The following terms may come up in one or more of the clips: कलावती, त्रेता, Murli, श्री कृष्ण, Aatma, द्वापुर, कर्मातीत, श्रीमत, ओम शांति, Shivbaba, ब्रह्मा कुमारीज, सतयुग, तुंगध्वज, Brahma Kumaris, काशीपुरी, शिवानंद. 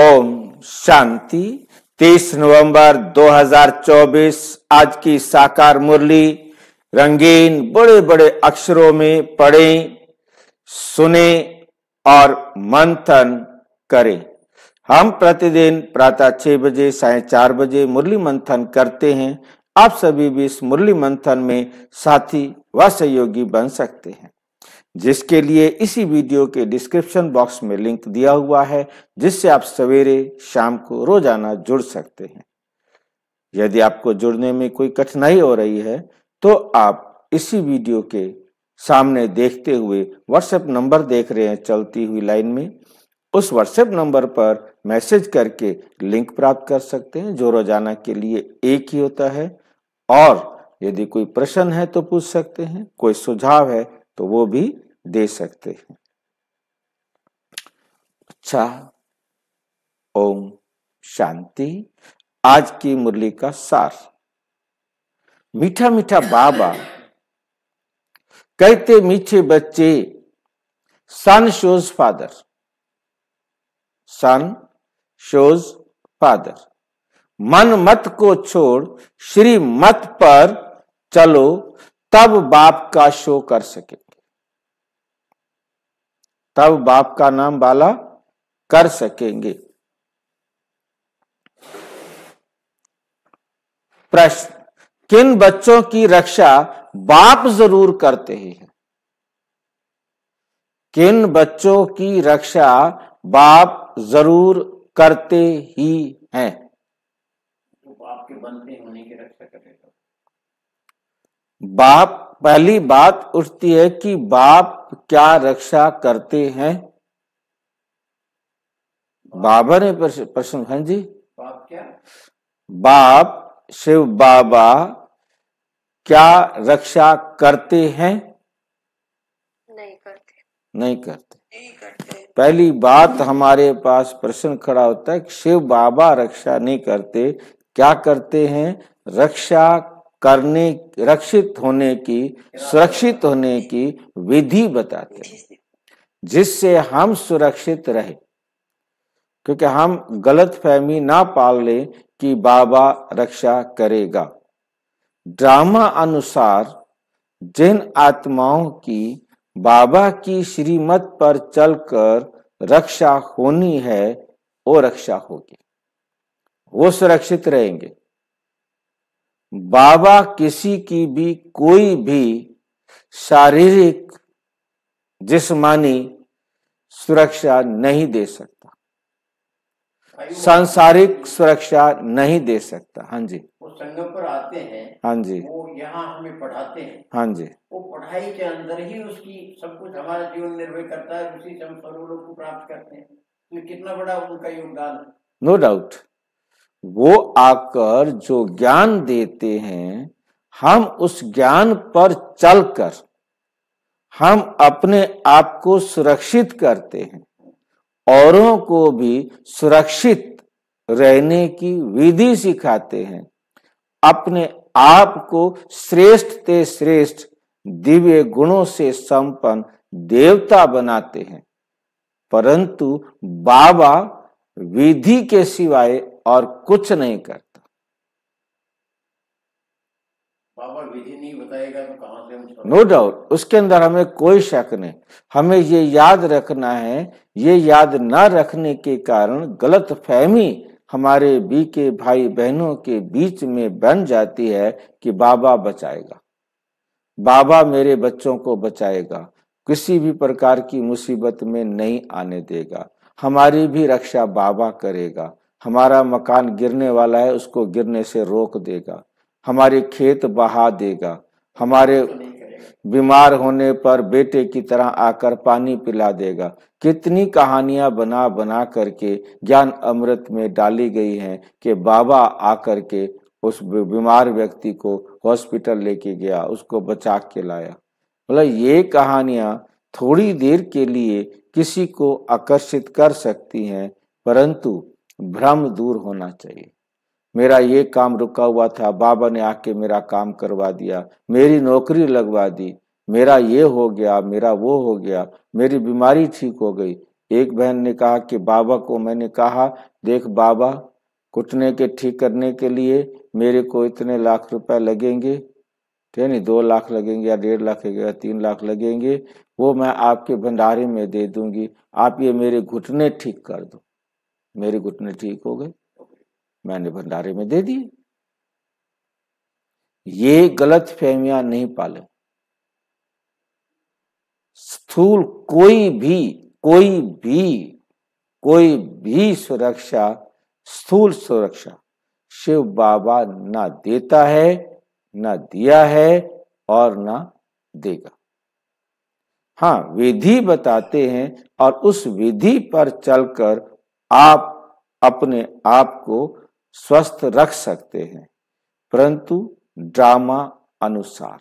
ओम शांति। 30 नवंबर 2024 आज की साकार मुरली रंगीन बड़े बड़े अक्षरों में पढ़ें, सुने और मंथन करें। हम प्रतिदिन प्रातः 6 बजे, साय 4 बजे मुरली मंथन करते हैं। आप सभी भी इस मुरली मंथन में साथी व सहयोगी बन सकते हैं, जिसके लिए इसी वीडियो के डिस्क्रिप्शन बॉक्स में लिंक दिया हुआ है, जिससे आप सवेरे शाम को रोजाना जुड़ सकते हैं। यदि आपको जुड़ने में कोई कठिनाई हो रही है तो आप इसी वीडियो के सामने देखते हुए व्हाट्सएप नंबर देख रहे हैं चलती हुई लाइन में, उस व्हाट्सएप नंबर पर मैसेज करके लिंक प्राप्त कर सकते हैं, जो रोजाना के लिए एक ही होता है। और यदि कोई प्रश्न है तो पूछ सकते हैं, कोई सुझाव है तो वो भी दे सकते हैं। अच्छा, ओम शांति। आज की मुरली का सार। मीठा मीठा बाबा कहते मीठे बच्चे, son shows father, son shows father. मन मत को छोड़ श्री मत पर चलो, तब बाप का शो कर सकेंगे, तब बाप का नाम वाला कर सकेंगे। प्रश्न, किन बच्चों की रक्षा बाप जरूर करते ही हैं? किन बच्चों की रक्षा बाप जरूर करते ही हैं? तो बाप के बनते ही उन्हीं की रक्षा करेगा। बाप, पहली बात उठती है कि बाप क्या रक्षा करते हैं। बाबा ने प्रश्न, हाँ जी, बाप क्या, बाप शिव बाबा क्या रक्षा करते हैं? नहीं करते, नहीं करते, नहीं करते। पहली बात हमारे पास प्रश्न खड़ा होता है कि शिव बाबा रक्षा नहीं करते, क्या करते हैं? रक्षा करने, रक्षित होने की, सुरक्षित होने की विधि बताते हैं, जिससे हम सुरक्षित रहे, क्योंकि हम गलतफहमी ना पाल लें कि बाबा रक्षा करेगा। ड्रामा अनुसार जिन आत्माओं की बाबा की श्रीमत पर चलकर रक्षा होनी है, वो रक्षा होगी, वो सुरक्षित रहेंगे। बाबा किसी की भी कोई भी शारीरिक, जिस्मानी सुरक्षा नहीं दे सकता, सांसारिक सुरक्षा नहीं दे सकता। हाँ जी, वो संगम पर आते हैं, हाँ जी, वो यहाँ हमें पढ़ाते हैं, हाँ जी, वो पढ़ाई के अंदर ही उसकी सब कुछ हमारा जीवन निर्भर करता है, उसी से हम सरोवरों को प्राप्त करते हैं। तो कितना बड़ा उनका योगदान है। नो डाउट, वो आकर जो ज्ञान देते हैं, हम उस ज्ञान पर चलकर हम अपने आप को सुरक्षित करते हैं, औरों को भी सुरक्षित रहने की विधि सिखाते हैं, अपने आप को श्रेष्ठ से श्रेष्ठ दिव्य गुणों से संपन्न देवता बनाते हैं। परंतु बाबा विधि के सिवाय और कुछ नहीं करता। बाबा विधि नहीं बताएगा तो कहां से हम? नो डाउट, उसके अंदर हमें कोई शक नहीं। हमें ये याद रखना है, ये याद ना रखने के कारण गलत फहमी हमारे बीके भाई बहनों के बीच में बन जाती है कि बाबा बचाएगा, बाबा मेरे बच्चों को बचाएगा, किसी भी प्रकार की मुसीबत में नहीं आने देगा, हमारी भी रक्षा बाबा करेगा, हमारा मकान गिरने वाला है उसको गिरने से रोक देगा, हमारे खेत बहा देगा, हमारे बीमार होने पर बेटे की तरह आकर पानी पिला देगा। कितनी कहानियां बना बना करके ज्ञान अमृत में डाली गई हैं कि बाबा आकर के उस बीमार व्यक्ति को हॉस्पिटल लेके गया, उसको बचा के लाया। मतलब ये कहानियां थोड़ी देर के लिए किसी को आकर्षित कर सकती हैं, परंतु भ्रम दूर होना चाहिए। मेरा ये काम रुका हुआ था, बाबा ने आके मेरा काम करवा दिया, मेरी नौकरी लगवा दी, मेरा ये हो गया, मेरा वो हो गया, मेरी बीमारी ठीक हो गई, एक बहन ने कहा कि बाबा को मैंने कहा, देख बाबा, घुटने के ठीक करने के लिए मेरे को इतने लाख रुपए लगेंगे, ठीक है, 2 लाख लगेंगे या 1.5 लाख या 3 लाख लगेंगे, वो मैं आपके भंडारे में दे दूंगी, आप ये मेरे घुटने ठीक कर दो। मेरे घुटने ठीक हो गए, मैंने भंडारे में दे दिए। ये गलत फहमियां नहीं पाले। स्थूल कोई भी सुरक्षा, स्थूल सुरक्षा शिव बाबा ना देता है, ना दिया है और ना देगा। हाँ, विधि बताते हैं और उस विधि पर चलकर आप अपने आप को स्वस्थ रख सकते हैं, परंतु ड्रामा अनुसार।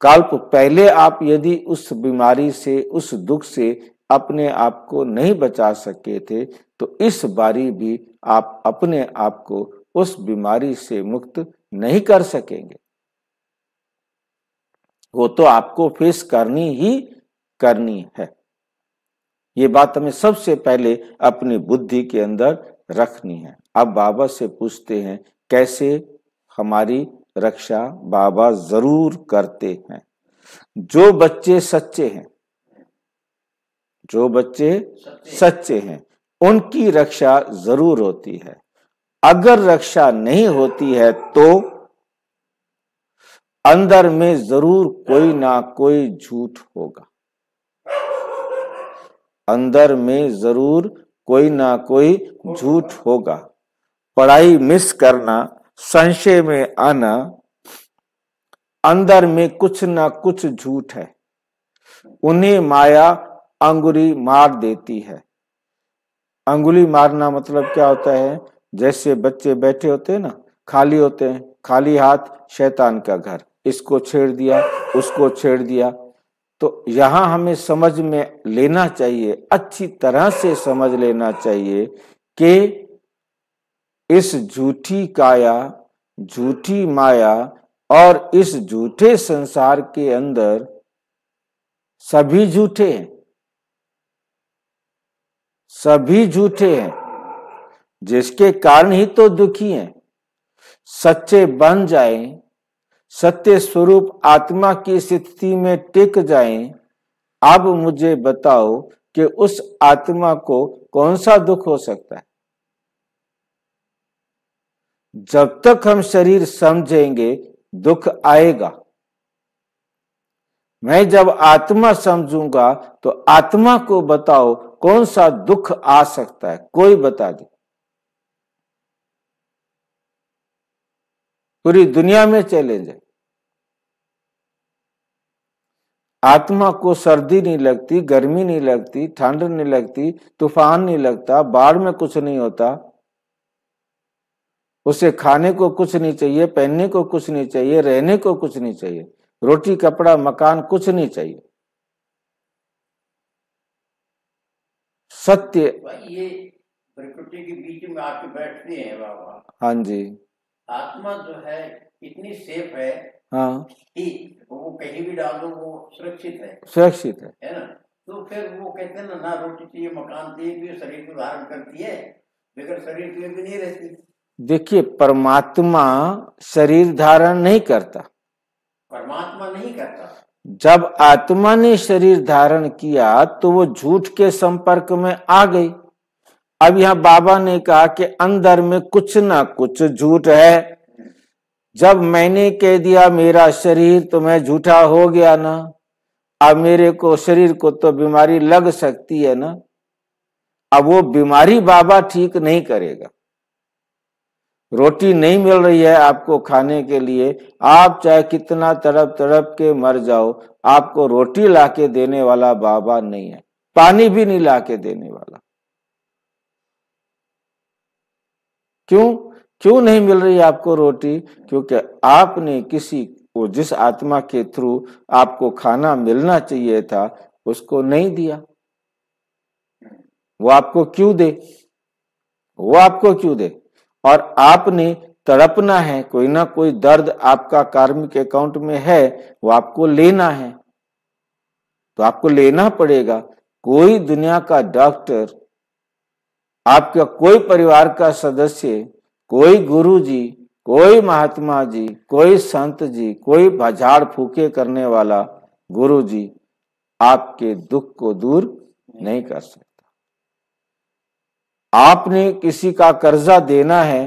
कल्प पहले आप यदि उस बीमारी से, उस दुख से अपने आप को नहीं बचा सके थे, तो इस बारी भी आप अपने आप को उस बीमारी से मुक्त नहीं कर सकेंगे। वो तो आपको फेस करनी ही करनी है। ये बात हमें सबसे पहले अपनी बुद्धि के अंदर रखनी है। अब बाबा से पूछते हैं कैसे हमारी रक्षा बाबा जरूर करते हैं। जो बच्चे सच्चे हैं, जो बच्चे सच्चे हैं, उनकी रक्षा जरूर होती है। अगर रक्षा नहीं होती है तो अंदर में जरूर कोई ना कोई झूठ होगा, अंदर में जरूर कोई ना कोई झूठ होगा। पढ़ाई मिस करना, संशय में आना, अंदर में कुछ ना कुछ झूठ है। उन्हें माया अंगुली मार देती है। अंगुली मारना मतलब क्या होता है? जैसे बच्चे बैठे होते हैं ना, खाली होते हैं, खाली हाथ शैतान का घर, इसको छेड़ दिया, उसको छेड़ दिया। तो यहाँ हमें समझ में लेना चाहिए, अच्छी तरह से समझ लेना चाहिए कि इस झूठी काया, झूठी माया और इस झूठे संसार के अंदर सभी झूठे हैं, सभी झूठे हैं, जिसके कारण ही तो दुखी हैं। सच्चे बन जाएं, सत्य स्वरूप आत्मा की स्थिति में टिक जाएं। अब मुझे बताओ कि उस आत्मा को कौन सा दुख हो सकता है? जब तक हम शरीर समझेंगे दुख आएगा। मैं जब आत्मा समझूंगा तो आत्मा को बताओ कौन सा दुख आ सकता है? कोई बता दे। पूरी दुनिया में चैलेंज है। आत्मा को सर्दी नहीं लगती, गर्मी नहीं लगती, ठंड नहीं लगती, तूफान नहीं लगता, बाढ़ में कुछ नहीं होता, उसे खाने को कुछ नहीं चाहिए, पहनने को कुछ नहीं चाहिए, रहने को कुछ नहीं चाहिए, रोटी कपड़ा मकान कुछ नहीं चाहिए। सत्य ये प्रकृति के बीच में आके बैठते हैं बाबा। हाँ जी, आत्मा जो है इतनी सेफ है। हाँ, वो कहीं भी डाल दो वो सुरक्षित है, सुरक्षित है, है ना। तो फिर वो कहते हैं ना रोटी चाहिए, मकान चाहिए, शरीर को धारण करती है, लेकिन शरीर में भी नहीं रहती। देखिए, परमात्मा शरीर धारण नहीं करता, परमात्मा नहीं करता। जब आत्मा ने शरीर धारण किया तो वो झूठ के संपर्क में आ गई। अब यहाँ बाबा ने कहा कि अंदर में कुछ ना कुछ झूठ है। जब मैंने कह दिया मेरा शरीर, तो मैं झूठा हो गया ना। अब मेरे को, शरीर को तो बीमारी लग सकती है ना। अब वो बीमारी बाबा ठीक नहीं करेगा। रोटी नहीं मिल रही है आपको खाने के लिए, आप चाहे कितना तड़प तड़प के मर जाओ, आपको रोटी लाके देने वाला बाबा नहीं है, पानी भी नहीं लाके देने वाला। क्यों नहीं मिल रही है आपको रोटी? क्योंकि आपने किसी को, जिस आत्मा के थ्रू आपको खाना मिलना चाहिए था, उसको नहीं दिया। वो आपको क्यों दे? वो आपको क्यों दे? और आपने तड़पना है, कोई ना कोई दर्द आपका कार्मिक अकाउंट में है, वो आपको लेना है, तो आपको लेना पड़ेगा। कोई दुनिया का डॉक्टर, आपका कोई परिवार का सदस्य, कोई गुरुजी, कोई महात्मा जी, कोई संत जी, कोई झाड़ फूके करने वाला गुरुजी आपके दुख को दूर नहीं कर सकता। आपने किसी का कर्जा देना है,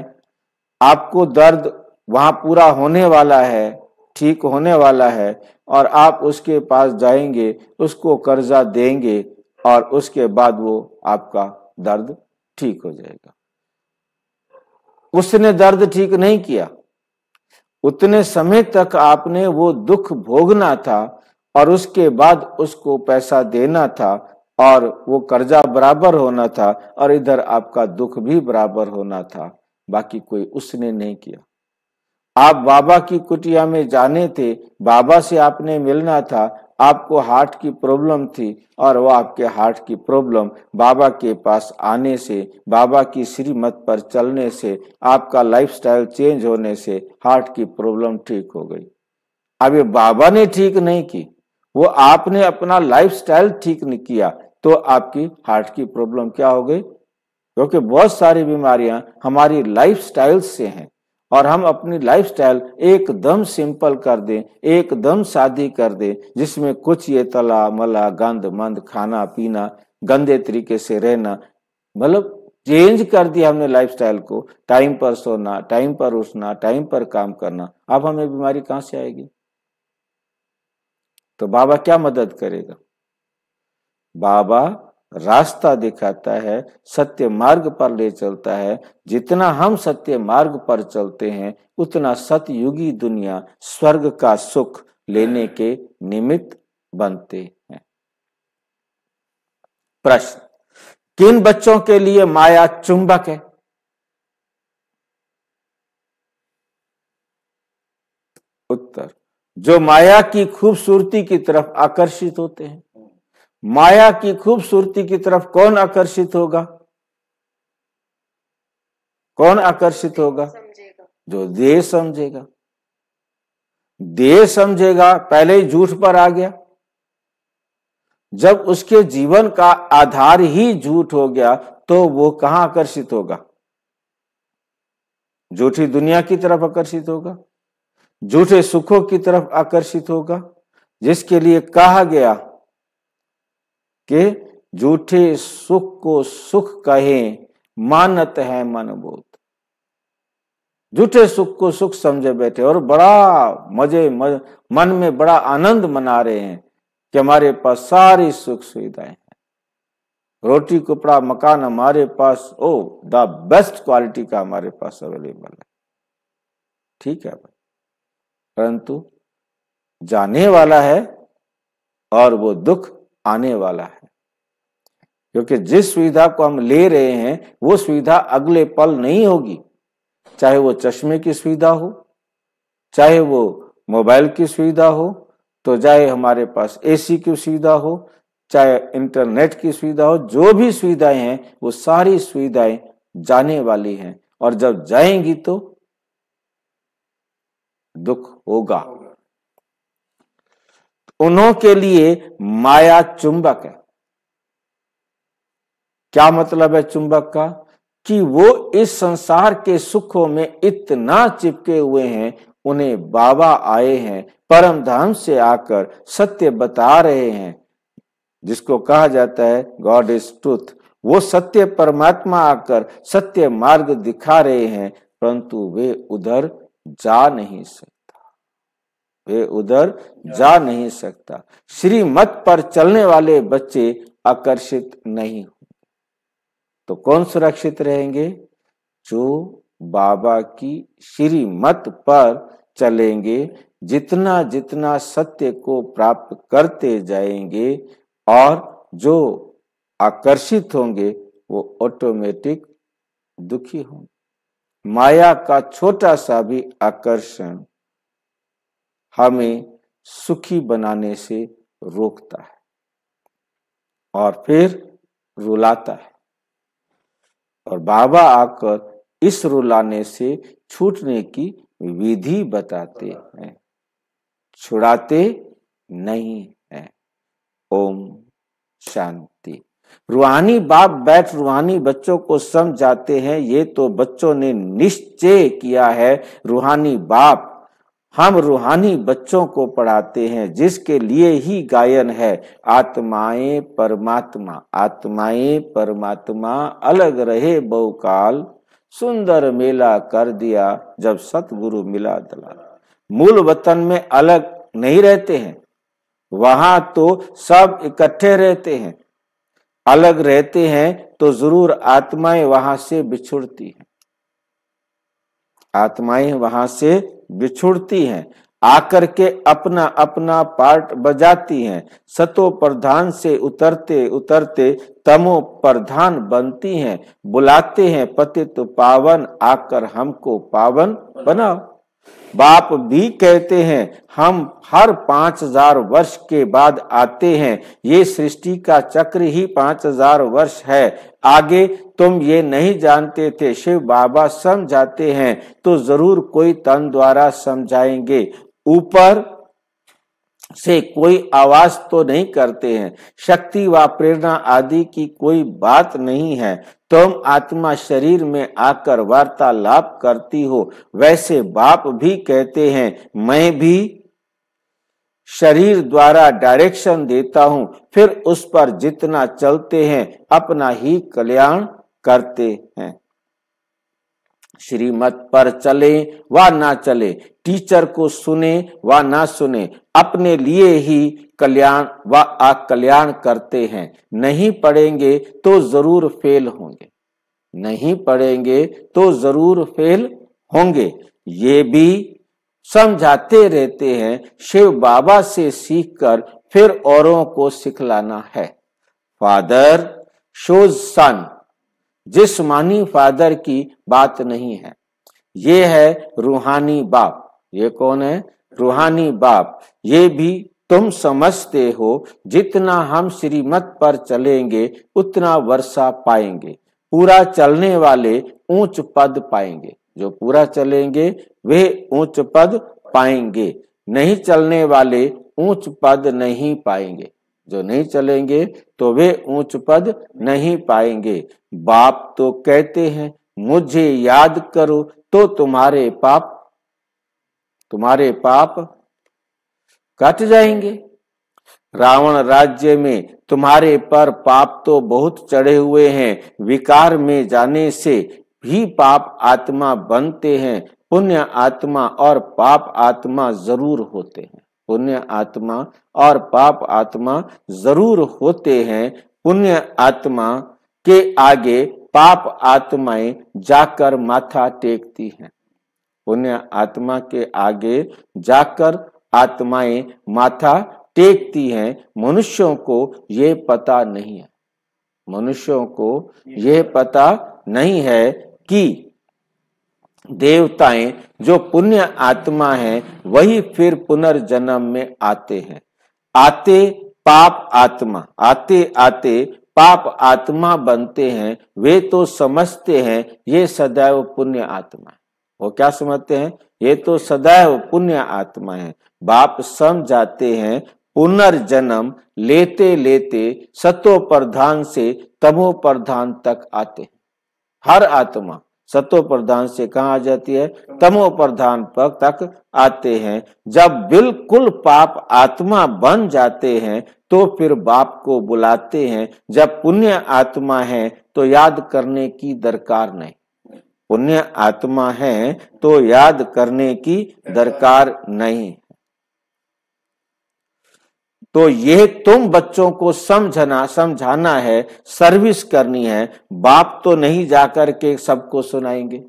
आपको दर्द वहां पूरा होने वाला है, ठीक होने वाला है, और आप उसके पास जाएंगे, उसको कर्जा देंगे और उसके बाद वो आपका दर्द ठीक हो जाएगा। उसने दर्द ठीक नहीं किया, उतने समय तक आपने वो दुख भोगना था और उसके बाद उसको पैसा देना था और वो कर्जा बराबर होना था और इधर आपका दुख भी बराबर होना था। बाकी कोई उसने नहीं किया। आप बाबा की कुटिया में जाने थे, बाबा से आपने मिलना था, आपको हार्ट की प्रॉब्लम थी और वह आपके हार्ट की प्रॉब्लम बाबा के पास आने से, बाबा की श्रीमत पर चलने से, आपका लाइफस्टाइल चेंज होने से हार्ट की प्रॉब्लम ठीक हो गई। अब ये बाबा ने ठीक नहीं की, वो आपने अपना लाइफस्टाइल ठीक नहीं किया तो आपकी हार्ट की प्रॉब्लम क्या हो गई? क्योंकि बहुत सारी बीमारियां हमारी लाइफस्टाइल से हैं और हम अपनी लाइफस्टाइल एकदम सिंपल कर दें, एकदम सादी कर दें, जिसमें कुछ ये तला मला गंद मंद खाना पीना, गंदे तरीके से रहना, मतलब चेंज कर दिया हमने लाइफस्टाइल को। टाइम पर सोना, टाइम पर उठना, टाइम पर काम करना, अब हमें बीमारी कहां से आएगी? तो बाबा क्या मदद करेगा? बाबा रास्ता दिखाता है, सत्य मार्ग पर ले चलता है। जितना हम सत्य मार्ग पर चलते हैं उतना सतयुगी दुनिया स्वर्ग का सुख लेने के निमित्त बनते हैं। प्रश्न, किन बच्चों के लिए माया चुंबक है? उत्तर, जो माया की खूबसूरती की तरफ आकर्षित होते हैं। माया की खूबसूरती की तरफ कौन आकर्षित होगा? कौन आकर्षित होगा? जो देह समझेगा। देह समझेगा, पहले ही झूठ पर आ गया। जब उसके जीवन का आधार ही झूठ हो गया तो वो कहां आकर्षित होगा? झूठी दुनिया की तरफ आकर्षित होगा, झूठे सुखों की तरफ आकर्षित होगा, जिसके लिए कहा गया कि झूठे सुख को सुख कहें मानत है मन बोध। झूठे सुख को सुख समझे बैठे और बड़ा मजे मन में बड़ा आनंद मना रहे हैं कि हमारे पास सारी सुख सुविधाएं हैं, रोटी कपड़ा मकान हमारे पास, ओ द बेस्ट क्वालिटी का हमारे पास अवेलेबल है। ठीक है भाई, परंतु जाने वाला है और वो दुख आने वाला है, क्योंकि जिस सुविधा को हम ले रहे हैं वो सुविधा अगले पल नहीं होगी। चाहे वो चश्मे की सुविधा हो, चाहे वो मोबाइल की सुविधा हो, तो चाहे हमारे पास एसी की सुविधा हो, चाहे इंटरनेट की सुविधा हो, जो भी सुविधाएं हैं वो सारी सुविधाएं जाने वाली हैं और जब जाएंगी तो दुख होगा। उन्हों के लिए माया चुंबक है। क्या मतलब है चुंबक का? कि वो इस संसार के सुखों में इतना चिपके हुए हैं, उन्हें बाबा आए हैं, परम धाम से आकर सत्य बता रहे हैं, जिसको कहा जाता है गॉड इज ट्रूथ। वो सत्य परमात्मा आकर सत्य मार्ग दिखा रहे हैं, परंतु वे उधर जा नहीं सकते, वे उधर जा नहीं सकता। श्रीमत पर चलने वाले बच्चे आकर्षित नहीं होंगे, तो कौन सुरक्षित रहेंगे? जो बाबा की श्रीमत पर चलेंगे। जितना जितना सत्य को प्राप्त करते जाएंगे और जो आकर्षित होंगे वो ऑटोमेटिक दुखी होंगे। माया का छोटा सा भी आकर्षण हमें सुखी बनाने से रोकता है और फिर रुलाता है, और बाबा आकर इस रुलाने से छूटने की विधि बताते हैं, छुड़ाते नहीं हैं। ओम शांति। रूहानी बाप बैठ रूहानी बच्चों को समझाते हैं, ये तो बच्चों ने निश्चय किया है। रूहानी बाप हम रूहानी बच्चों को पढ़ाते हैं, जिसके लिए ही गायन है। आत्माएं परमात्मा अलग रहे बहुकाल, सुंदर मेला कर दिया जब सतगुरु मिला दलाल। मूल वतन में अलग नहीं रहते हैं, वहां तो सब इकट्ठे रहते हैं। अलग रहते हैं तो जरूर आत्माएं वहां से बिछुड़ती हैं, आत्माएं वहां से बिछुड़ती हैं, आकर के अपना अपना पार्ट बजाती हैं। सतो प्रधान से उतरते उतरते तमो प्रधान बनती हैं। बुलाते हैं पतित पावन, आकर हमको पावन बनाओ। बाप भी कहते हैं हम हर 5000 वर्ष के बाद आते हैं। ये सृष्टि का चक्र ही 5000 वर्ष है। आगे तुम ये नहीं जानते थे, शिव बाबा समझाते हैं तो जरूर कोई तन द्वारा समझाएंगे। ऊपर से कोई आवाज तो नहीं करते हैं, शक्ति व प्रेरणा आदि की कोई बात नहीं है। तुम आत्मा शरीर में आकर वार्तालाप करती हो। वैसे बाप भी कहते हैं मैं भी शरीर द्वारा डायरेक्शन देता हूं, फिर उस पर जितना चलते हैं अपना ही कल्याण करते हैं। श्रीमत पर चले वा ना चले, टीचर को सुने वा ना सुने, अपने लिए ही कल्याण व अकल्याण करते हैं। नहीं पढ़ेंगे तो जरूर फेल होंगे, नहीं पढ़ेंगे तो जरूर फेल होंगे। ये भी समझाते रहते हैं। शिव बाबा से सीखकर फिर औरों को सिखलाना है। फादर शोज सन, जिस्मानी फादर की बात नहीं है, ये है रूहानी बाप। ये कौन है? रूहानी बाप। ये भी तुम समझते हो जितना हम श्रीमत पर चलेंगे उतना वर्षा पाएंगे, पूरा चलने वाले ऊंच पद पाएंगे। जो पूरा चलेंगे वे ऊंच पद पाएंगे, नहीं चलने वाले ऊंच पद नहीं पाएंगे। जो नहीं चलेंगे तो वे ऊंच पद नहीं पाएंगे। बाप तो कहते हैं मुझे याद करो तो तुम्हारे पाप कट जाएंगे। रावण राज्य में तुम्हारे पर पाप तो बहुत चढ़े हुए हैं। विकार में जाने से भी पाप आत्मा बनते हैं। पुण्य आत्मा और पाप आत्मा जरूर होते हैं, पुण्य आत्मा और पाप आत्मा जरूर होते हैं। पुण्य आत्मा के आगे पाप आत्माएं जाकर माथा टेकती हैं, पुण्य आत्मा के आगे जाकर आत्माएं माथा टेकती हैं। मनुष्यों को ये पता नहीं है, मनुष्यों को ये पता नहीं है कि देवताएं जो पुण्य आत्मा हैं वही फिर पुनर्जन्म में आते हैं। आते आते पाप आत्मा बनते हैं। वे तो समझते हैं ये सदैव पुण्य आत्मा है। वो क्या समझते हैं? ये तो सदैव पुण्य आत्मा है। बाप समझाते हैं पुनर्जन्म लेते लेते सतो प्रधान से तमो प्रधान तक आते हैं। हर आत्मा सतो प्रधान से कहाँ आ जाती है? तमो प्रधान पर तक आते हैं। जब बिल्कुल पाप आत्मा बन जाते हैं तो फिर बाप को बुलाते हैं। जब पुण्य आत्मा है तो याद करने की दरकार नहीं, पुण्य आत्मा है तो याद करने की दरकार नहीं। तो यह तुम बच्चों को समझाना है, सर्विस करनी है। बाप तो नहीं जाकर के सबको सुनाएंगे,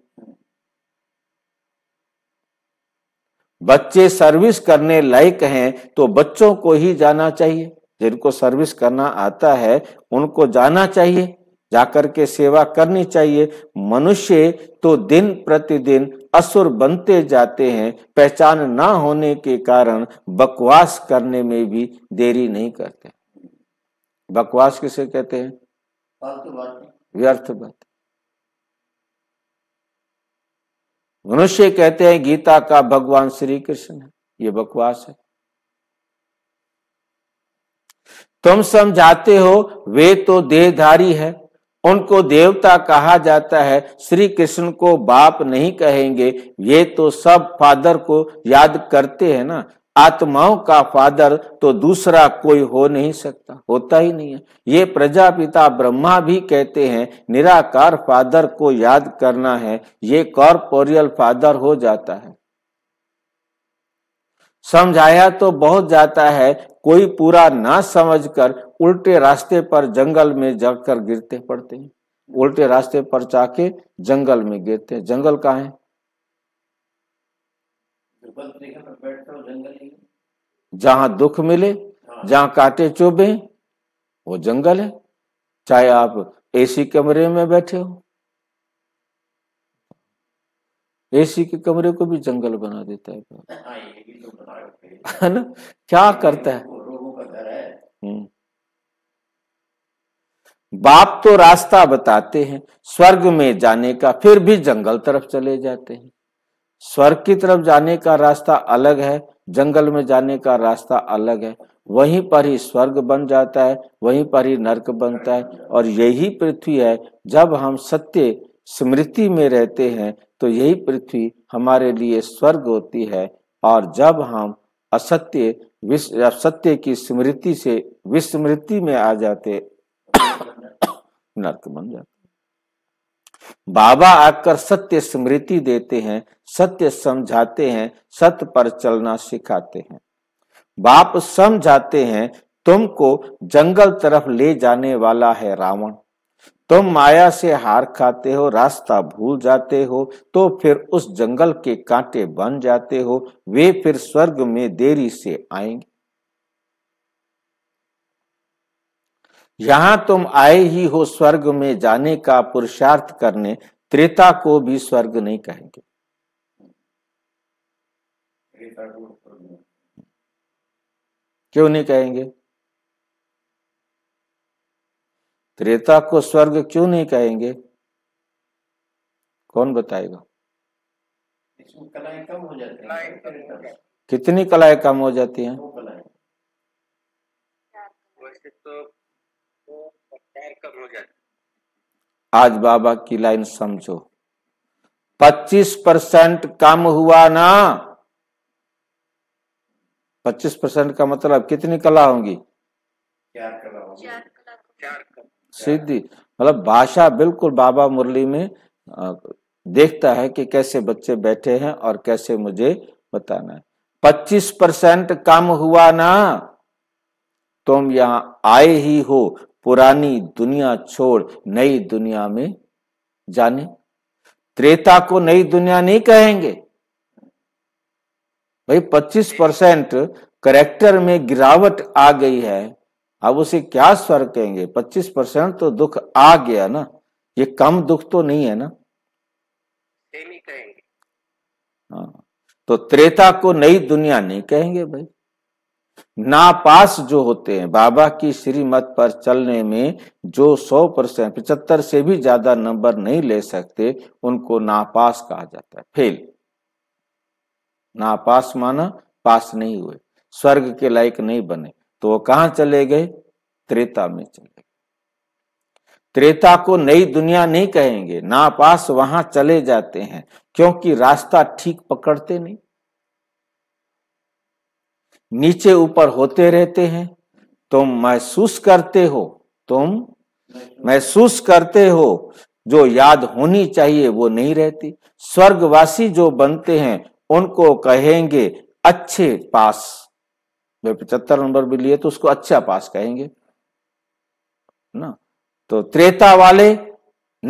बच्चे सर्विस करने लायक हैं तो बच्चों को ही जाना चाहिए। जिनको सर्विस करना आता है उनको जाना चाहिए, जाकर के सेवा करनी चाहिए। मनुष्य तो दिन प्रतिदिन असुर बनते जाते हैं। पहचान ना होने के कारण बकवास करने में भी देरी नहीं करते। बकवास किसे कहते हैं? फालतू बात, व्यर्थ बात। मनुष्य कहते हैं गीता का भगवान श्री कृष्ण है, ये बकवास है। तुम समझाते हो वे तो देहधारी है, उनको देवता कहा जाता है, श्री कृष्ण को बाप नहीं कहेंगे, ये तो सब फादर को याद करते हैं ना। आत्माओं का फादर तो दूसरा कोई हो नहीं सकता, होता ही नहीं है। ये प्रजापिता ब्रह्मा भी कहते हैं निराकार फादर को याद करना है, ये कॉर्पोरियल फादर हो जाता है। समझाया तो बहुत जाता है, कोई पूरा ना समझकर उल्टे रास्ते पर जंगल में जाकर गिरते पड़ते हैं, उल्टे रास्ते पर जाके जंगल में गिरते हैं। जंगल कहाँ है? जहां दुख मिले, जहां कांटे चुभे, वो जंगल है, चाहे आप एसी कमरे में बैठे हो। एसी के कमरे को भी जंगल बना देता है ना, क्या करता है? बाप तो रास्ता बताते हैं स्वर्ग में जाने का, फिर भी जंगल तरफ चले जाते हैं। स्वर्ग की तरफ जाने का रास्ता अलग है, जंगल में जाने का रास्ता अलग है। वहीं पर ही स्वर्ग बन जाता है, वहीं पर ही नरक बनता है। और यही पृथ्वी है, जब हम सत्य स्मृति में रहते हैं तो यही पृथ्वी हमारे लिए स्वर्ग होती है। और जब हम असत्य सत्य की स्मृति से विस्मृति में आ जाते नरक बन जाते। बाबा आकर सत्य स्मृति देते हैं, सत्य समझाते हैं, सत्य पर चलना सिखाते हैं। बाप समझाते हैं तुमको जंगल तरफ ले जाने वाला है रावण, तुम माया से हार खाते हो, रास्ता भूल जाते हो, तो फिर उस जंगल के कांटे बन जाते हो, वे फिर स्वर्ग में देरी से आएंगे। यहाँ तुम आए ही हो स्वर्ग में जाने का पुरुषार्थ करने, त्रेता को भी स्वर्ग नहीं कहेंगे। क्यों नहीं कहेंगे? त्रेता को स्वर्ग क्यों नहीं कहेंगे? कौन बताएगा? कलाएं कम हो जाती हैं। कितनी कलाएं कम हो जाती हैं? कम हो जाती। आज बाबा की लाइन समझो, 25% कम हुआ ना। 25% का मतलब कितनी कला होंगी? 4 कला। सीधी मतलब भाषा बिल्कुल बाबा मुरली में देखता है कि कैसे बच्चे बैठे हैं और कैसे मुझे बताना है। 25% कम हुआ ना। तुम यहां आए ही हो पुरानी दुनिया छोड़ नई दुनिया में जाने। त्रेता को नई दुनिया नहीं कहेंगे भाई। 25% करेक्टर में गिरावट आ गई है, अब उसे क्या स्वर्ग कहेंगे? 25% तो दुख आ गया ना, ये कम दुख तो नहीं है ना, सेम ही कहेंगे। हाँ, तो त्रेता को नई दुनिया नहीं कहेंगे भाई। नापास जो होते हैं बाबा की श्रीमत पर चलने में, जो 100% 75 से भी ज्यादा नंबर नहीं ले सकते, उनको नापास कहा जाता है, फेल। नापास माना पास नहीं हुए, स्वर्ग के लायक नहीं बने। तो वो कहां चले गए? त्रेता में चले गए। त्रेता को नई दुनिया नहीं कहेंगे, नापास वहां चले जाते हैं क्योंकि रास्ता ठीक पकड़ते नहीं, नीचे ऊपर होते रहते हैं। तुम महसूस करते हो, जो याद होनी चाहिए वो नहीं रहती। स्वर्गवासी जो बनते हैं उनको कहेंगे अच्छे पास। 75 नंबर भी लिए तो उसको अच्छा पास कहेंगे ना। तो त्रेता वाले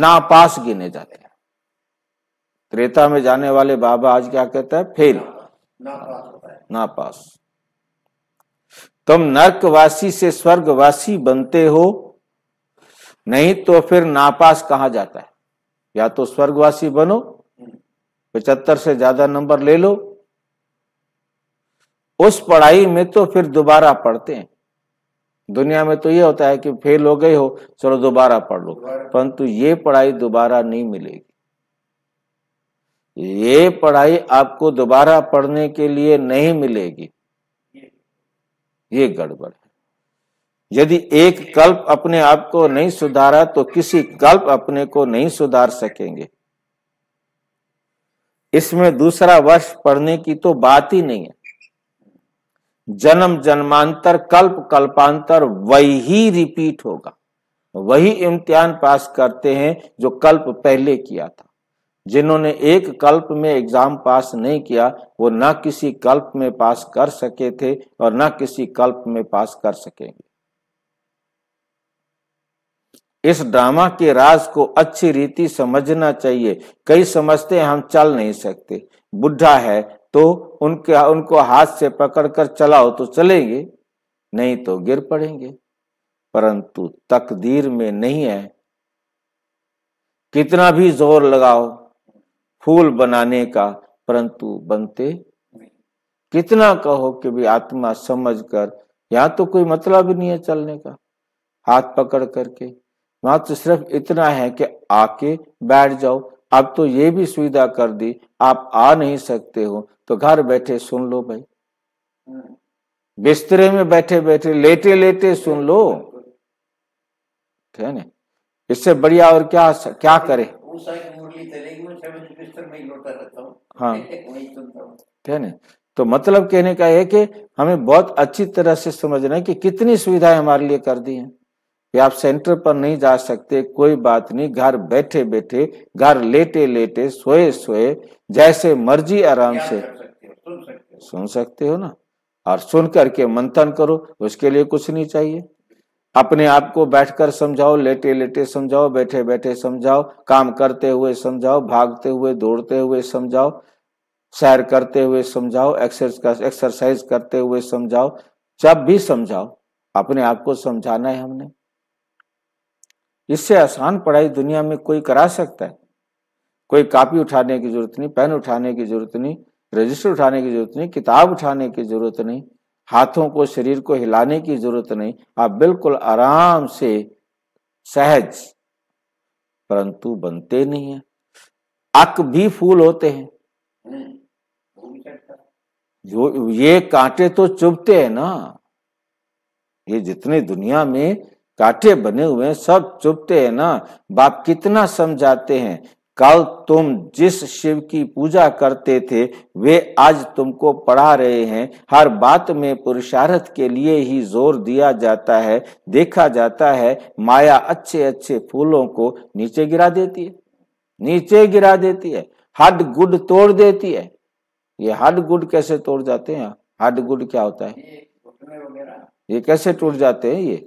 नापास गिने जाते हैं। त्रेता में जाने वाले बाबा आज क्या कहता है? फेल, नापास। तुम नर्कवासी से स्वर्गवासी बनते हो, नहीं तो फिर नापास कहा जाता है। या तो स्वर्गवासी बनो, 75 से ज्यादा नंबर ले लो, उस पढ़ाई में तो फिर दोबारा पढ़ते हैं। दुनिया में तो ये होता है कि फेल हो गए हो, चलो दोबारा पढ़ लो, परंतु ये पढ़ाई दोबारा नहीं मिलेगी। ये पढ़ाई आपको दोबारा पढ़ने के लिए नहीं मिलेगी, ये गड़बड़ है। यदि एक कल्प अपने आप को नहीं सुधारा तो किसी कल्प अपने को नहीं सुधार सकेंगे। इसमें दूसरा वर्ष पढ़ने की तो बात ही नहीं है। जन्म जन्मांतर कल्प कल्पांतर वही रिपीट होगा, वही इम्तिहान पास करते हैं जो कल्प पहले किया था। जिन्होंने एक कल्प में एग्जाम पास नहीं किया वो ना किसी कल्प में पास कर सके थे और ना किसी कल्प में पास कर सकेंगे। इस ड्रामा के राज को अच्छी रीति समझना चाहिए। कई समझते हैं हम चल नहीं सकते, बुढ़ा है तो उनको हाथ से पकड़कर चलाओ तो चलेंगे, नहीं तो गिर पड़ेंगे। परंतु तकदीर में नहीं है। कितना भी जोर लगाओ फूल बनाने का परंतु बनते, कितना कहो कि भी आत्मा समझकर यहाँ तो कोई मतलब नहीं है चलने का, हाथ पकड़ करके, वहां तो सिर्फ इतना है कि आके बैठ जाओ। अब तो ये भी सुविधा कर दी, आप आ नहीं सकते हो तो घर बैठे सुन लो भाई, बिस्तरे में बैठे बैठे लेटे लेटे सुन लो, ठीक है ना। इससे बढ़िया और क्या करे। हाँ, ठीक है ना। तो मतलब कहने का है कि हमें बहुत अच्छी तरह से समझना है कि कितनी सुविधाएं हमारे लिए कर दी हैं कि आप सेंटर पर नहीं जा सकते, कोई बात नहीं, घर बैठे बैठे, घर लेटे लेटे, सोए सोए, जैसे मर्जी आराम से सुन सकते हो ना। और सुन करके मंथन करो, उसके लिए कुछ नहीं चाहिए। अपने आप को बैठकर समझाओ, लेटे लेटे समझाओ, बैठे बैठे समझाओ, काम करते हुए समझाओ, भागते हुए दौड़ते हुए समझाओ, सैर करते हुए समझाओ, एक्सरसाइज करते हुए समझाओ, जब भी समझाओ अपने आप को समझाना है हमने। इससे आसान पढ़ाई दुनिया में कोई करा सकता है। कोई कॉपी उठाने की जरूरत नहीं, पेन उठाने की जरूरत नहीं, रजिस्टर उठाने की जरूरत नहीं, किताब उठाने की जरूरत नहीं, हाथों को शरीर को हिलाने की जरूरत नहीं। आप बिल्कुल आराम से सहज, परंतु बनते नहीं है। आक भी फूल होते हैं, जो ये कांटे तो चुभते हैं ना, ये जितने दुनिया में कांटे बने हुए हैं सब चुभते हैं ना। बाप कितना समझाते हैं, कल तुम जिस शिव की पूजा करते थे वे आज तुमको पढ़ा रहे हैं। हर बात में पुरुषार्थ के लिए ही जोर दिया जाता है। देखा जाता है माया अच्छे अच्छे फूलों को नीचे गिरा देती है, नीचे गिरा देती है, हड्ड गुड तोड़ देती है। ये हड्ड गुड कैसे तोड़ जाते हैं? हड्ड गुड क्या होता है? ये कैसे टूट जाते हैं? ये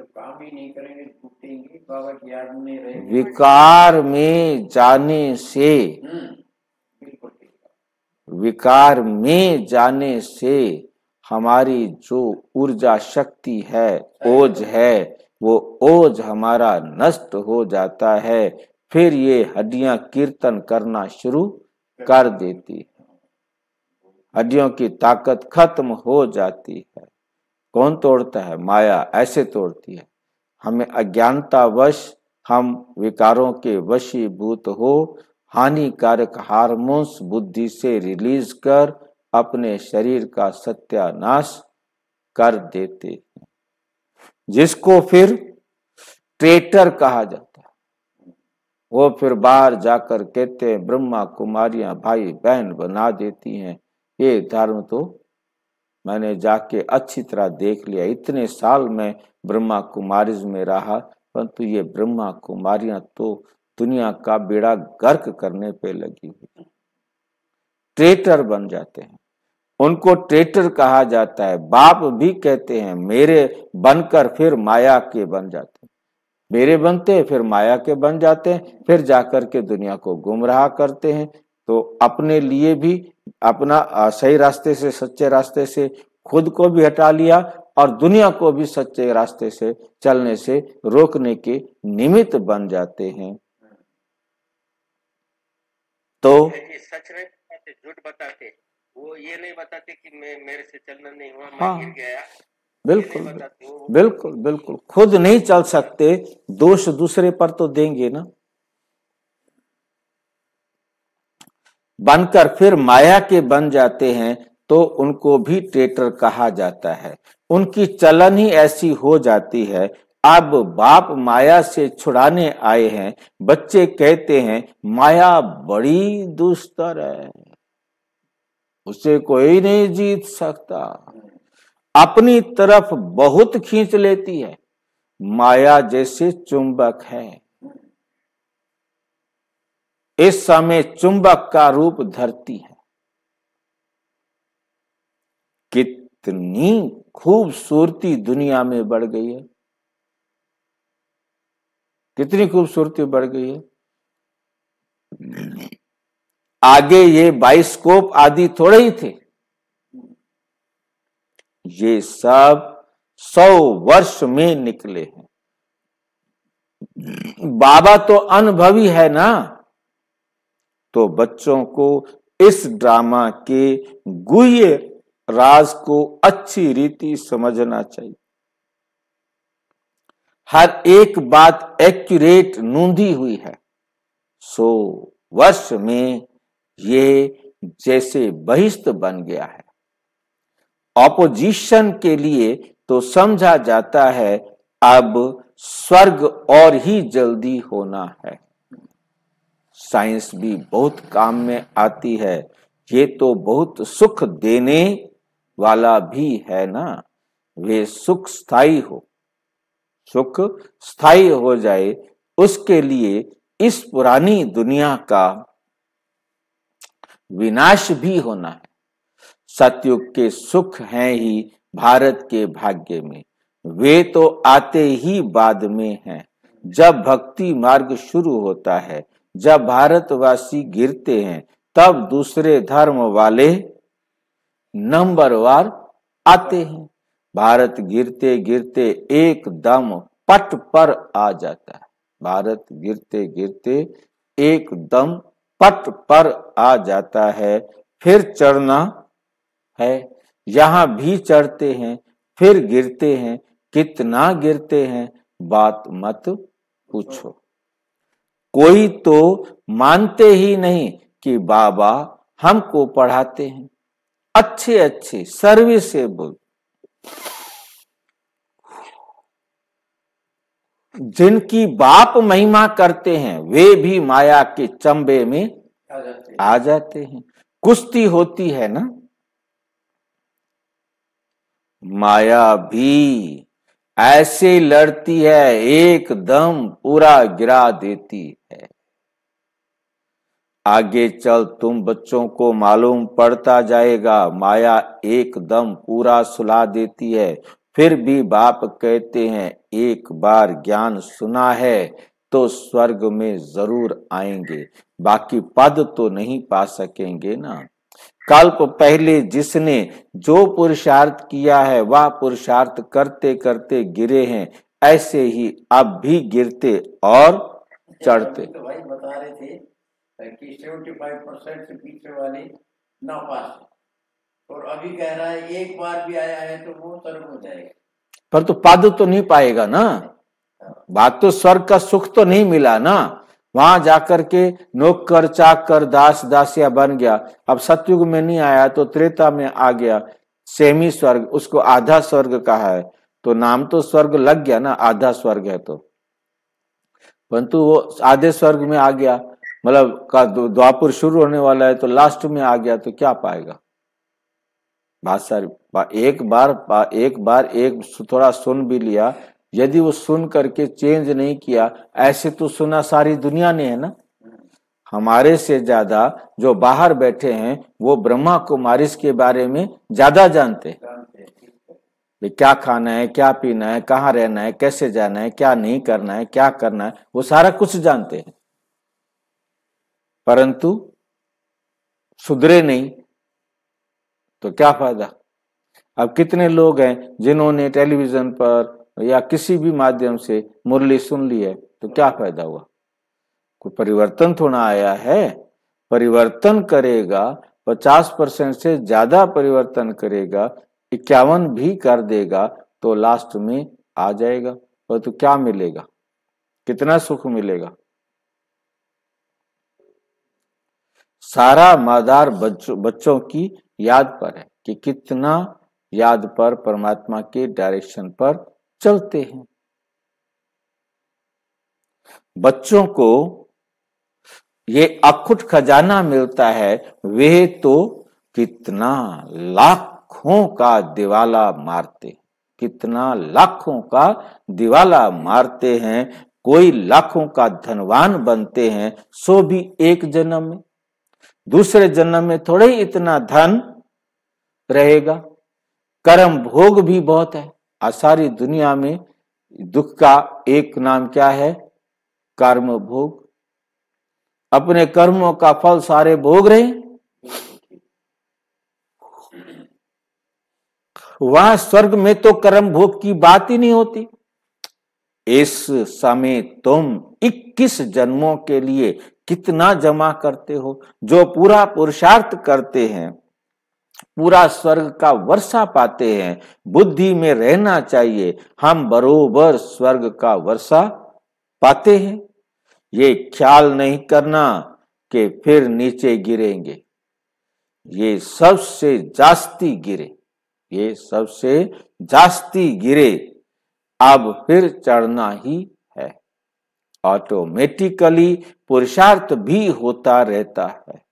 काम ही नहीं करेंगे, टूटेंगे, बाबा की याद में रहेंगे। विकार में जाने से, विकार में जाने से हमारी जो ऊर्जा शक्ति है, ओज है, वो ओज हमारा नष्ट हो जाता है। फिर ये हड्डियां कीर्तन करना शुरू कर देती है, हड्डियों की ताकत खत्म हो जाती है। कौन तोड़ता है? माया ऐसे तोड़ती है। हमें अज्ञानतावश हम विकारों के वशीभूत हो हानिकारक हार्मोन्स बुद्धि से रिलीज कर अपने शरीर का सत्यानाश कर देते हैं, जिसको फिर ट्रेटर कहा जाता है। वो फिर बाहर जाकर कहते हैं ब्रह्मा कुमारियां भाई बहन बना देती हैं। ये धर्म तो मैंने जाके अच्छी तरह देख लिया, इतने साल में ब्रह्मा कुमारिस में रहा, परंतु ये ब्रह्मा कुमारियां तो दुनिया का बेड़ा गर्क करने पे लगी हुई, ट्रेटर बन जाते हैं, उनको ट्रेटर कहा जाता है। बाप भी कहते हैं मेरे बनकर फिर माया के बन जाते हैं, मेरे बनते हैं फिर माया के बन जाते हैं, फिर जाकर के दुनिया को गुमराह करते हैं। तो अपने लिए भी अपना सही रास्ते से, सच्चे रास्ते से खुद को भी हटा लिया और दुनिया को भी सच्चे रास्ते से चलने से रोकने के निमित्त बन जाते हैं। तो सच नहीं बताते, झूठ बताते, वो ये नहीं बताते कि मेरे से चलना नहीं हुआ, मैं गिर गया। बिल्कुल बिल्कुल बिल्कुल, खुद नहीं चल सकते, दोष दूसरे पर तो देंगे ना। बनकर फिर माया के बन जाते हैं तो उनको भी ट्रेटर कहा जाता है। उनकी चलन ही ऐसी हो जाती है। अब बाप माया से छुड़ाने आए हैं, बच्चे कहते हैं माया बड़ी दुष्तर है, उसे कोई नहीं जीत सकता, अपनी तरफ बहुत खींच लेती है। माया जैसे चुंबक है, इस समय चुंबक का रूप धरती है। कितनी खूबसूरती दुनिया में बढ़ गई है, कितनी खूबसूरती बढ़ गई है। आगे ये बाइस्कोप आदि थोड़े ही थे, ये सब 100 वर्ष में निकले हैं। बाबा तो अनुभवी है ना, तो बच्चों को इस ड्रामा के गुह्य राज को अच्छी रीति समझना चाहिए। हर एक बात एक्यूरेट नूंधी हुई है। 100 वर्ष में ये जैसे बहिष्ट बन गया है। ऑपोजिशन के लिए तो समझा जाता है अब स्वर्ग और ही जल्दी होना है। साइंस भी बहुत काम में आती है, ये तो बहुत सुख देने वाला भी है ना। वे सुख स्थायी हो, सुख स्थायी हो जाए, उसके लिए इस पुरानी दुनिया का विनाश भी होना है। सतयुग के सुख हैं ही भारत के भाग्य में, वे तो आते ही बाद में हैं। जब भक्ति मार्ग शुरू होता है, जब भारतवासी गिरते हैं, तब दूसरे धर्म वाले नंबरवार आते हैं। भारत गिरते गिरते एकदम पट पर आ जाता है। भारत गिरते गिरते एकदम पट पर आ जाता है। फिर चढ़ना है, यहाँ भी चढ़ते हैं, फिर गिरते हैं। कितना गिरते हैं बात मत पूछो। कोई तो मानते ही नहीं कि बाबा हमको पढ़ाते हैं, अच्छे सर्विसेबल, जिनकी बाप महिमा करते हैं वे भी माया के चंबे में आ जाते हैं। कुश्ती होती है ना, माया भी ऐसे लड़ती है, एकदम पूरा गिरा देती है। आगे चल तुम बच्चों को मालूम पड़ता जाएगा, माया एकदम पूरा सुला देती है। फिर भी बाप कहते हैं एक बार ज्ञान सुना है तो स्वर्ग में जरूर आएंगे, बाकी पद तो नहीं पा सकेंगे ना। कल्प पहले जिसने जो पुरुषार्थ किया है वह पुरुषार्थ करते करते गिरे हैं, ऐसे ही अब भी गिरते और चढ़ते। तो भाई बता रहे थे कि 75% से पीछे वाले ना पास, और अभी कह रहा है एक बार भी आया है तो वो स्वर्ग हो जाएगा। पर तो पाद तो नहीं पाएगा ना, बात तो स्वर्ग का सुख तो नहीं मिला ना, वहां जाकर के नौकर चाकर दास दासिया बन गया। अब सतयुग में नहीं आया तो त्रेता में आ गया, सेमी स्वर्ग, उसको आधा स्वर्ग कहा है, तो नाम तो स्वर्ग लग गया ना, आधा स्वर्ग है तो, परंतु वो आधे स्वर्ग में आ गया, मतलब का द्वापुर शुरू होने वाला है तो लास्ट में आ गया, तो क्या पाएगा। बहुत सारी एक बार थोड़ा सुन भी लिया, यदि वो सुन करके चेंज नहीं किया, ऐसे तो सुना सारी दुनिया ने है ना। हमारे से ज्यादा जो बाहर बैठे हैं वो ब्रह्मा कुमारिस के बारे में ज्यादा जानते हैं, क्या खाना है, क्या पीना है, कहाँ रहना है, कैसे जाना है, क्या नहीं करना है, क्या करना है, वो सारा कुछ जानते हैं, परंतु सुधरे नहीं तो क्या फायदा। अब कितने लोग हैं जिन्होंने टेलीविजन पर या किसी भी माध्यम से मुरली सुन ली है, तो क्या फायदा हुआ, कोई परिवर्तन थोड़ा आया है। परिवर्तन करेगा 50% से ज्यादा परिवर्तन करेगा, 51 भी कर देगा तो लास्ट में आ जाएगा, और तो क्या मिलेगा, कितना सुख मिलेगा। सारा मादार बच्चों की याद पर है कि कितना याद पर, परमात्मा के डायरेक्शन पर चलते हैं। बच्चों को ये अखुट खजाना मिलता है, वे तो कितना लाखों का दिवाला मारते, कितना लाखों का दिवाला मारते हैं, कोई लाखों का धनवान बनते हैं, सो भी एक जन्म में। दूसरे जन्म में थोड़े ही इतना धन रहेगा, कर्म भोग भी बहुत है। आसारी दुनिया में दुख का एक नाम क्या है? कर्म भोग। अपने कर्मों का फल सारे भोग रहे। वहां स्वर्ग में तो कर्म भोग की बात ही नहीं होती। इस समय तुम 21 जन्मों के लिए कितना जमा करते हो? जो पूरा पुरुषार्थ करते हैं, पूरा स्वर्ग का वर्षा पाते हैं। बुद्धि में रहना चाहिए, हम बरोबर स्वर्ग का वर्षा पाते हैं। ये ख्याल नहीं करना कि फिर नीचे गिरेंगे। ये सबसे जास्ती गिरे, ये सबसे जास्ती गिरे, अब फिर चढ़ना ही है। ऑटोमेटिकली पुरुषार्थ भी होता रहता है,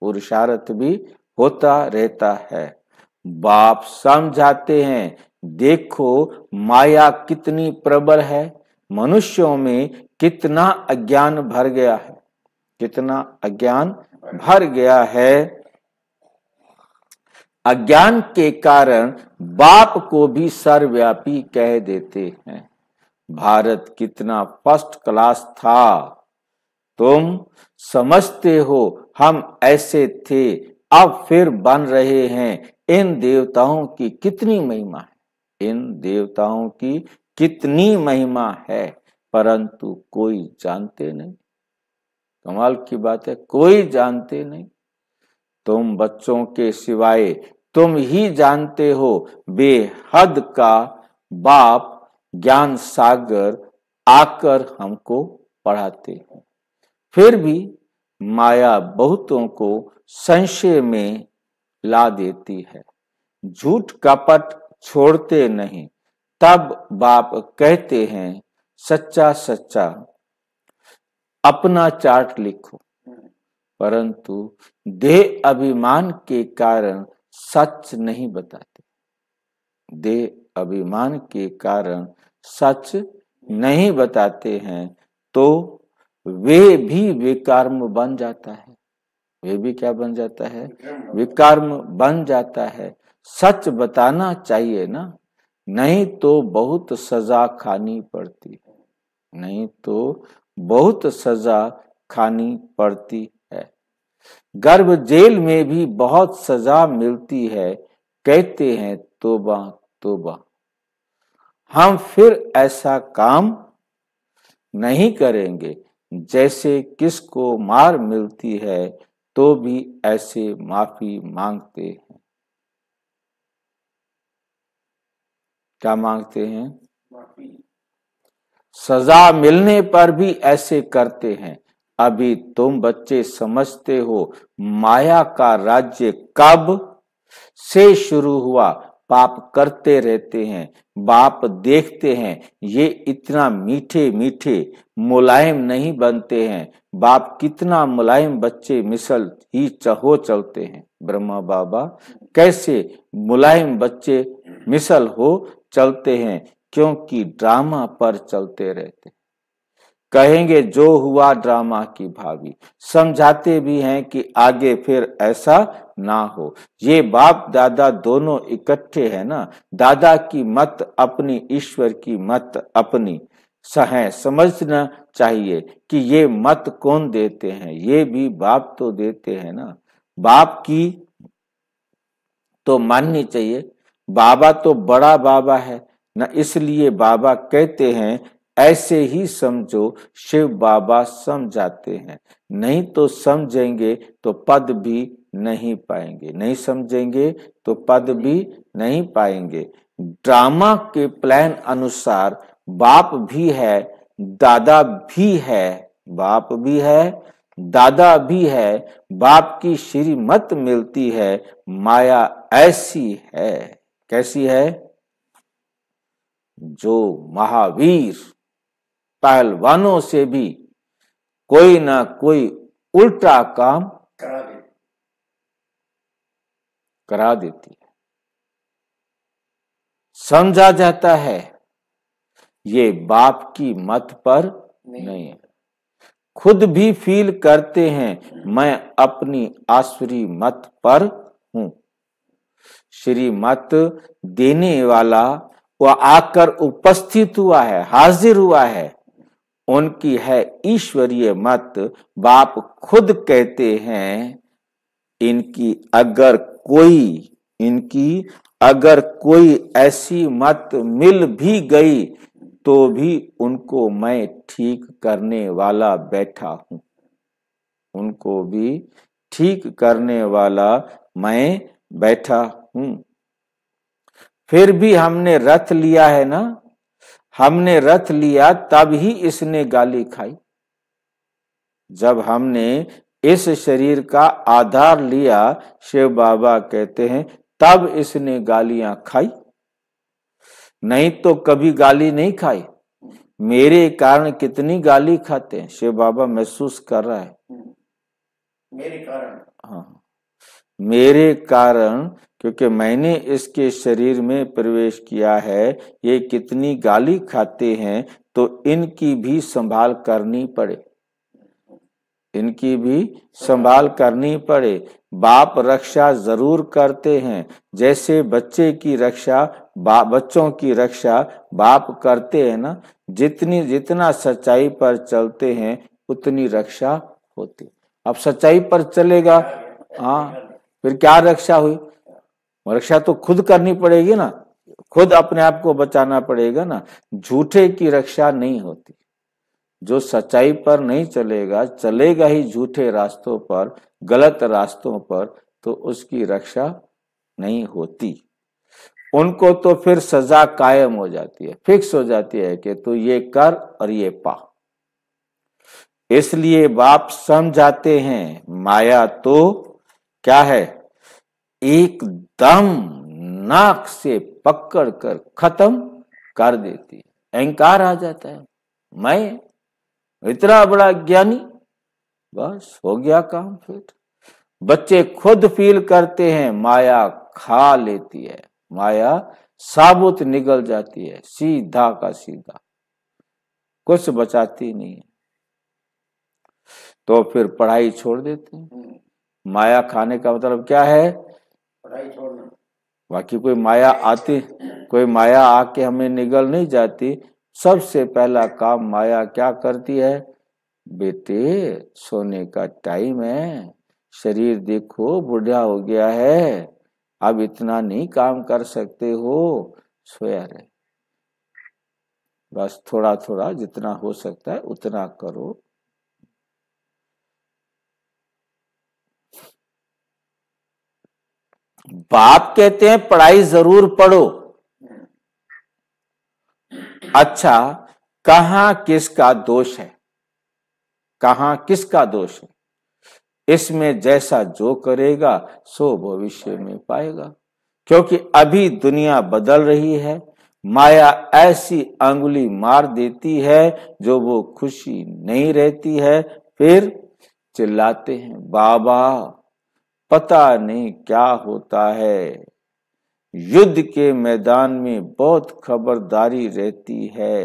पुरुषार्थ भी होता रहता है। बाप समझाते हैं, देखो माया कितनी प्रबल है, मनुष्यों में कितना अज्ञान भर गया है, कितना अज्ञान भर गया है। अज्ञान के कारण बाप को भी सर्वव्यापी कह देते हैं। भारत कितना फर्स्ट क्लास था, तुम समझते हो हम ऐसे थे, अब फिर बन रहे हैं। इन देवताओं की कितनी महिमा है, इन देवताओं की कितनी महिमा है, परंतु कोई जानते नहीं। कमाल की बात है, कोई जानते नहीं। तुम बच्चों के सिवाय तुम ही जानते हो। बेहद का बाप ज्ञान सागर आकर हमको पढ़ाते हैं, फिर भी माया बहुतों को संशय में ला देती है। झूठ कपट छोड़ते नहीं, तब बाप कहते हैं सच्चा सच्चा अपना चार्ट लिखो, परंतु देह अभिमान के कारण सच नहीं बताते, देह अभिमान के कारण सच नहीं बताते हैं, तो वे भी विकर्म बन जाता है। वे भी क्या बन जाता है? विकर्म बन जाता है। सच बताना चाहिए ना, नहीं तो बहुत सजा खानी पड़ती है, नहीं तो बहुत सजा खानी पड़ती है। गर्भ जेल में भी बहुत सजा मिलती है। कहते हैं तौबा तौबा, हम फिर ऐसा काम नहीं करेंगे। जैसे किसको मार मिलती है तो भी ऐसे माफी मांगते हैं। क्या मांगते हैं? माफी। सजा मिलने पर भी ऐसे करते हैं। अभी तुम बच्चे समझते हो माया का राज्य कब से शुरू हुआ? पाप करते रहते हैं। बाप देखते हैं ये इतना मीठे मीठे मुलायम नहीं बनते हैं। बाप कितना मुलायम, बच्चे मिसल ही चहो चलते हैं। ब्रह्मा बाबा कैसे मुलायम बच्चे मिसल हो चलते हैं, क्योंकि ड्रामा पर चलते रहते हैं। कहेंगे जो हुआ ड्रामा की भावी, समझाते भी हैं कि आगे फिर ऐसा ना हो। ये बाप दादा दोनों इकट्ठे हैं ना, दादा की मत अपनी, ईश्वर की मत अपनी सहे। समझना चाहिए कि ये मत कौन देते हैं, ये भी बाप तो देते हैं ना। बाप की तो माननी चाहिए, बाबा तो बड़ा बाबा है ना, इसलिए बाबा कहते हैं ऐसे ही समझो। शिव बाबा समझाते हैं, नहीं तो समझेंगे तो पद भी नहीं पाएंगे, नहीं समझेंगे तो पद भी नहीं पाएंगे। ड्रामा के प्लान अनुसार बाप भी है, दादा भी है, बाप भी है, दादा भी है। बाप की श्रीमत मिलती है, माया ऐसी है कैसी है? जो महावीर पहलवानों से भी कोई ना कोई उल्टा काम करा देती है। समझा जाता है ये बाप की मत पर नहीं है, खुद भी फील करते हैं मैं अपनी आसुरी मत पर हूं। श्री मत देने वाला वह आकर उपस्थित हुआ है, हाजिर हुआ है, उनकी है ईश्वरीय मत। बाप खुद कहते हैं इनकी अगर कोई ऐसी मत मिल भी गई तो भी उनको मैं ठीक करने वाला बैठा हूं, उनको भी ठीक करने वाला मैं बैठा हूं। फिर भी हमने रथ लिया है ना, हमने रथ लिया तब ही इसने गाली खाई। जब हमने इस शरीर का आधार लिया, शिव बाबा कहते हैं, तब इसने गालियां खाई, नहीं तो कभी गाली नहीं खाई। मेरे कारण कितनी गाली खाते हैं, शिव बाबा महसूस कर रहा है मेरे कारण। हाँ, मेरे कारण, क्योंकि मैंने इसके शरीर में प्रवेश किया है। ये कितनी गाली खाते हैं, तो इनकी भी संभाल करनी पड़े, इनकी भी संभाल करनी पड़े। बाप रक्षा जरूर करते हैं, जैसे बच्चे की रक्षा, बच्चों की रक्षा बाप करते हैं ना। जितना सच्चाई पर चलते हैं उतनी रक्षा होती। अब सच्चाई पर चलेगा, हाँ, फिर क्या रक्षा हुई? रक्षा तो खुद करनी पड़ेगी ना, खुद अपने आप को बचाना पड़ेगा ना। झूठे की रक्षा नहीं होती, जो सच्चाई पर नहीं चलेगा, चलेगा ही झूठे रास्तों पर, गलत रास्तों पर, तो उसकी रक्षा नहीं होती। उनको तो फिर सजा कायम हो जाती है, फिक्स हो जाती है कि तू ये कर और ये पा। इसलिए बाप समझाते हैं माया तो क्या है, एकदम नाक से पकड़ कर खत्म कर देती है। अहंकार आ जाता है, मैं इतना बड़ा ज्ञानी, बस हो गया काम। फिर बच्चे खुद फील करते हैं, माया खा लेती है, माया साबुत निकल जाती है, सीधा का सीधा, कुछ बचाती नहीं है। तो फिर पढ़ाई छोड़ देते हैं। माया खाने का मतलब क्या है? पढ़ाई छोड़ना। बाकी कोई माया आती, कोई माया आके हमें निगल नहीं जाती। सबसे पहला काम माया क्या करती है? बेटे सोने का टाइम है, शरीर देखो बूढ़ा हो गया है, अब इतना नहीं काम कर सकते हो, सोया रहे, बस थोड़ा थोड़ा जितना हो सकता है उतना करो। बाप कहते हैं पढ़ाई जरूर पढ़ो। अच्छा, कहाँ किसका दोष है? कहाँ किसका दोष है? इसमें जैसा जो करेगा सो भविष्य में पाएगा, क्योंकि अभी दुनिया बदल रही है। माया ऐसी अंगुली मार देती है जो वो खुशी नहीं रहती है। फिर चिल्लाते हैं बाबा, पता नहीं क्या होता है, युद्ध के मैदान में बहुत खबरदारी रहती है।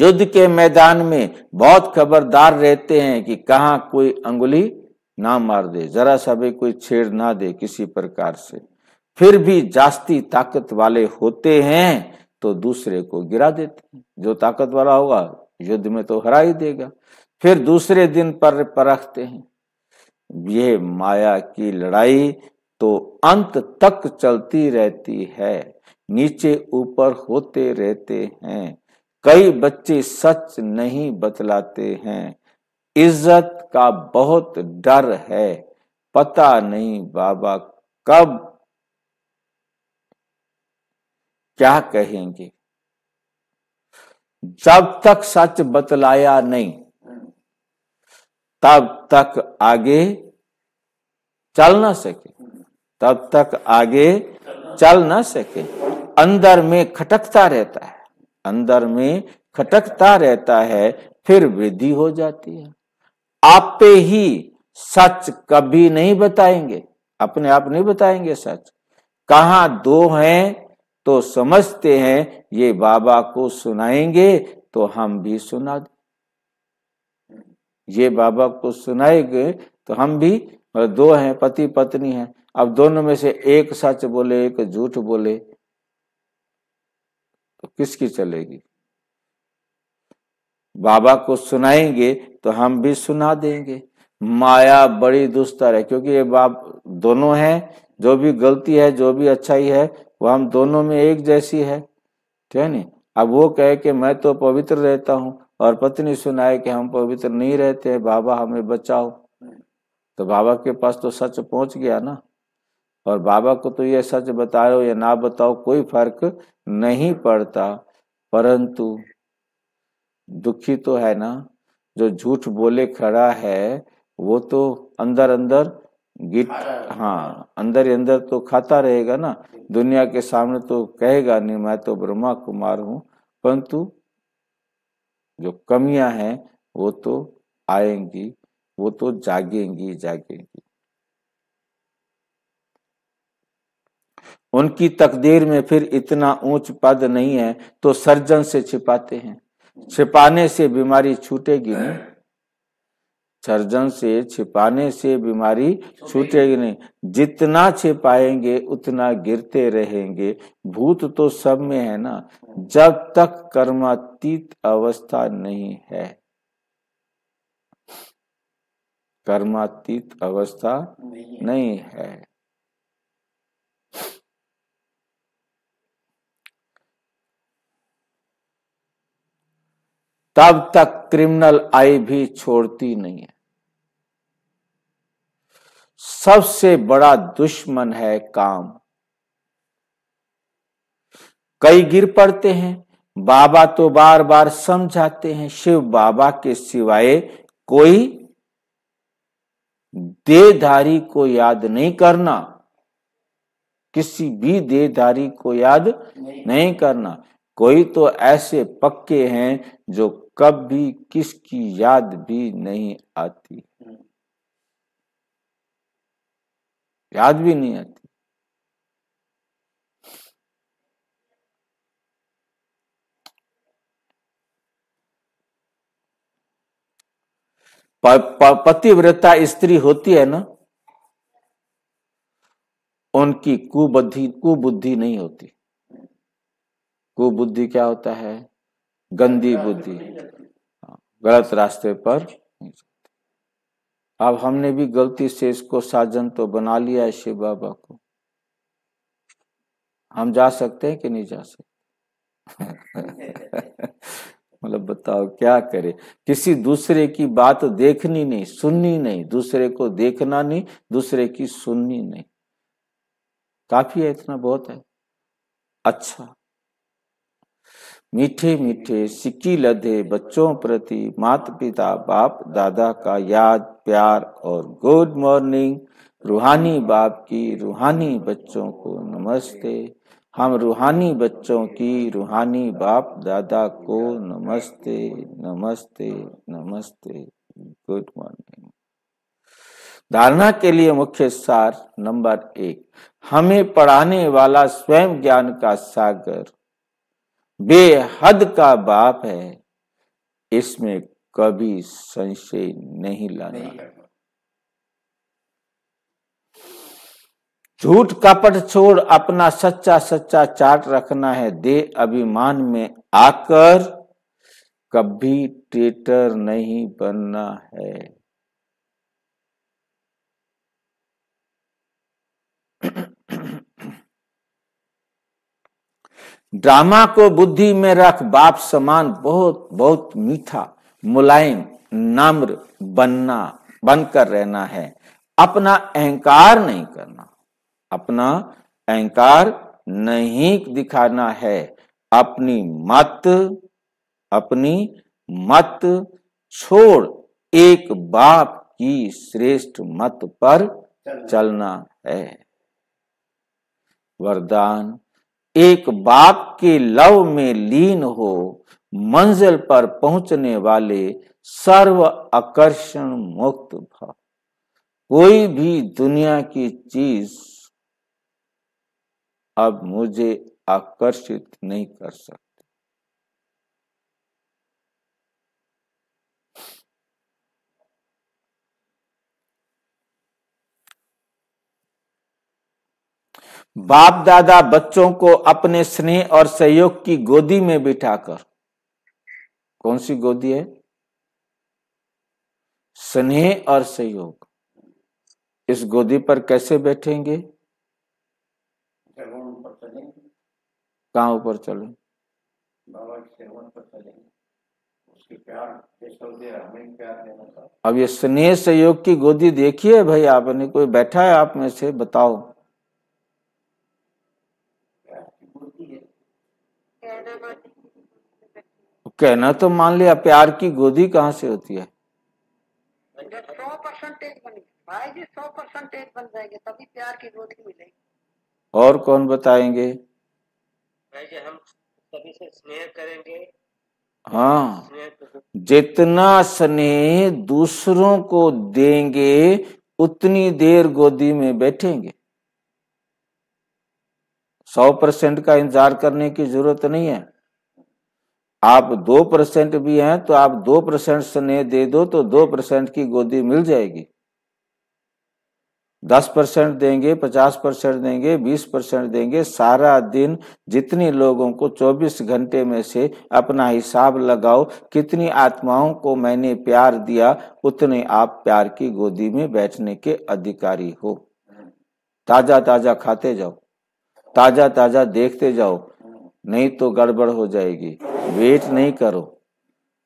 युद्ध के मैदान में बहुत खबरदार रहते हैं कि कहाँ कोई अंगुली ना मार दे, जरा सा भी कोई छेड़ ना दे किसी प्रकार से। फिर भी जास्ती ताकत वाले होते हैं तो दूसरे को गिरा देते हैं। जो ताकत वाला होगा युद्ध में तो हरा ही देगा। फिर दूसरे दिन पर परखते हैं। यह माया की लड़ाई तो अंत तक चलती रहती है, नीचे ऊपर होते रहते हैं। कई बच्चे सच नहीं बतलाते हैं, इज्जत का बहुत डर है। पता नहीं बाबा कब क्या कहेंगे। जब तक सच बतलाया नहीं, तब तक आगे चल ना सके, तब तक आगे चल ना सके। अंदर में खटकता रहता है, अंदर में खटकता रहता है, फिर वृद्धि हो जाती है। आपे ही सच कभी नहीं बताएंगे, अपने आप नहीं बताएंगे सच। कहाँ दो हैं तो समझते हैं ये बाबा को सुनाएंगे तो हम भी सुना दें, ये बाबा को सुनाएंगे तो हम भी। दो हैं, पति पत्नी हैं, अब दोनों में से एक सच बोले एक झूठ बोले तो किसकी चलेगी? बाबा को सुनाएंगे तो हम भी सुना देंगे। माया बड़ी दुस्तर है, क्योंकि ये बाप दोनों हैं, जो भी गलती है जो भी अच्छाई है वो हम दोनों में एक जैसी है, ठीक है नहीं। अब वो कहे कि मैं तो पवित्र रहता हूँ और पत्नी सुनाए कि हम पवित्र नहीं रहते हैं, बाबा हमें बचाओ, तो बाबा के पास तो सच पहुँच गया ना। और बाबा को तो ये सच बताओ या ना बताओ कोई फर्क नहीं पड़ता, परंतु दुखी तो है ना, जो झूठ बोले खड़ा है वो तो अंदर अंदर गिट, हाँ अंदर ही अंदर तो खाता रहेगा ना। दुनिया के सामने तो कहेगा नहीं मैं तो ब्रह्मा कुमार हूं, परंतु जो कमियां हैं वो तो आएंगी, वो तो जागेंगी जागेंगी। उनकी तकदीर में फिर इतना ऊंच पद नहीं है तो सर्जन से छिपाते हैं, छिपाने से बीमारी छूटेगी नहीं, सर्जन से छिपाने से बीमारी छूटेगी नहीं। जितना छिपाएंगे उतना गिरते रहेंगे। भूत तो सब में है ना, जब तक कर्मातीत अवस्था नहीं है, कर्मातीत अवस्था नहीं है। तब तक क्रिमिनल आई भी छोड़ती नहीं है। सबसे बड़ा दुश्मन है काम। कई गिर पड़ते हैं, बाबा तो बार बार समझाते हैं, शिव बाबा के सिवाय कोई देहधारी को याद नहीं करना, किसी भी देहधारी को याद नहीं करना। कोई तो ऐसे पक्के हैं जो कभी किसकी याद भी नहीं आती, याद भी नहीं आती। पतिव्रता स्त्री होती है ना, उनकी कुबुद्धि नहीं होती। कुबुद्धि क्या होता है? गंदी बुद्धि, गलत रास्ते पर। अब हमने भी गलती से इसको साजन तो बना लिया है शिव बाबा को, हम जा सकते हैं कि नहीं जा सकते? मतलब बताओ क्या करें। किसी दूसरे की बात देखनी नहीं, सुननी नहीं, दूसरे को देखना नहीं, दूसरे की सुननी नहीं। काफी है, इतना बहुत है। अच्छा, मीठे मीठे सिक्की लधे बच्चों प्रति माता पिता बाप दादा का याद प्यार और गुड मॉर्निंग। रूहानी बाप की रूहानी बच्चों को नमस्ते। हम रूहानी बच्चों की रूहानी बाप दादा को नमस्ते नमस्ते नमस्ते, गुड मॉर्निंग। धारणा के लिए मुख्य सार नंबर 1, हमें पढ़ाने वाला स्वयं ज्ञान का सागर बेहद का बाप है, इसमें कभी संशय नहीं लाना। झूठ कपट छोड़ अपना सच्चा सच्चा चार्ट रखना है। दे अभिमान में आकर कभी ट्रेटर नहीं बनना है। ड्रामा को बुद्धि में रख बाप समान बहुत बहुत मीठा मुलायम नम्र बनना, बनकर रहना है। अपना अहंकार नहीं करना, अपना अहंकार नहीं दिखाना है। अपनी मत छोड़ एक बाप की श्रेष्ठ मत पर चलना है। वरदान, एक बाप के लव में लीन हो मंजिल पर पहुंचने वाले सर्व आकर्षण मुक्त भाव। कोई भी दुनिया की चीज अब मुझे आकर्षित नहीं कर सकती। बाप दादा बच्चों को अपने स्नेह और सहयोग की गोदी में बिठाकर, कौन सी गोदी है? स्नेह और सहयोग। इस गोदी पर कैसे बैठेंगे? कहाँ ऊपर चले? बाबा के चरणों पर चलेंगे। उसके प्यार। अब ये स्नेह सहयोग की गोदी देखिए भाई, आपने कोई बैठा है आप में से? बताओ। कहना तो मान लिया, प्यार की गोदी कहाँ से होती है? 100% भाई जी, 100% बन जाएंगे तभी प्यार की गोदी मिलेगी। और कौन बताएंगे? भाई जी हम सभी से स्नेह करेंगे। हाँ, जितना स्नेह दूसरों को देंगे उतनी देर गोदी में बैठेंगे। 100% का इंतजार करने की जरूरत नहीं है। आप 2% भी हैं तो आप 2% स्नेह दे दो तो 2% की गोदी मिल जाएगी। 10% देंगे, 50% देंगे, 20% देंगे, सारा दिन जितने लोगों को 24 घंटे में से अपना हिसाब लगाओ कितनी आत्माओं को मैंने प्यार दिया, उतने आप प्यार की गोदी में बैठने के अधिकारी हो। ताजा ताजा खाते जाओ, ताजा ताजा देखते जाओ, नहीं तो गड़बड़ हो जाएगी। वेट नहीं करो,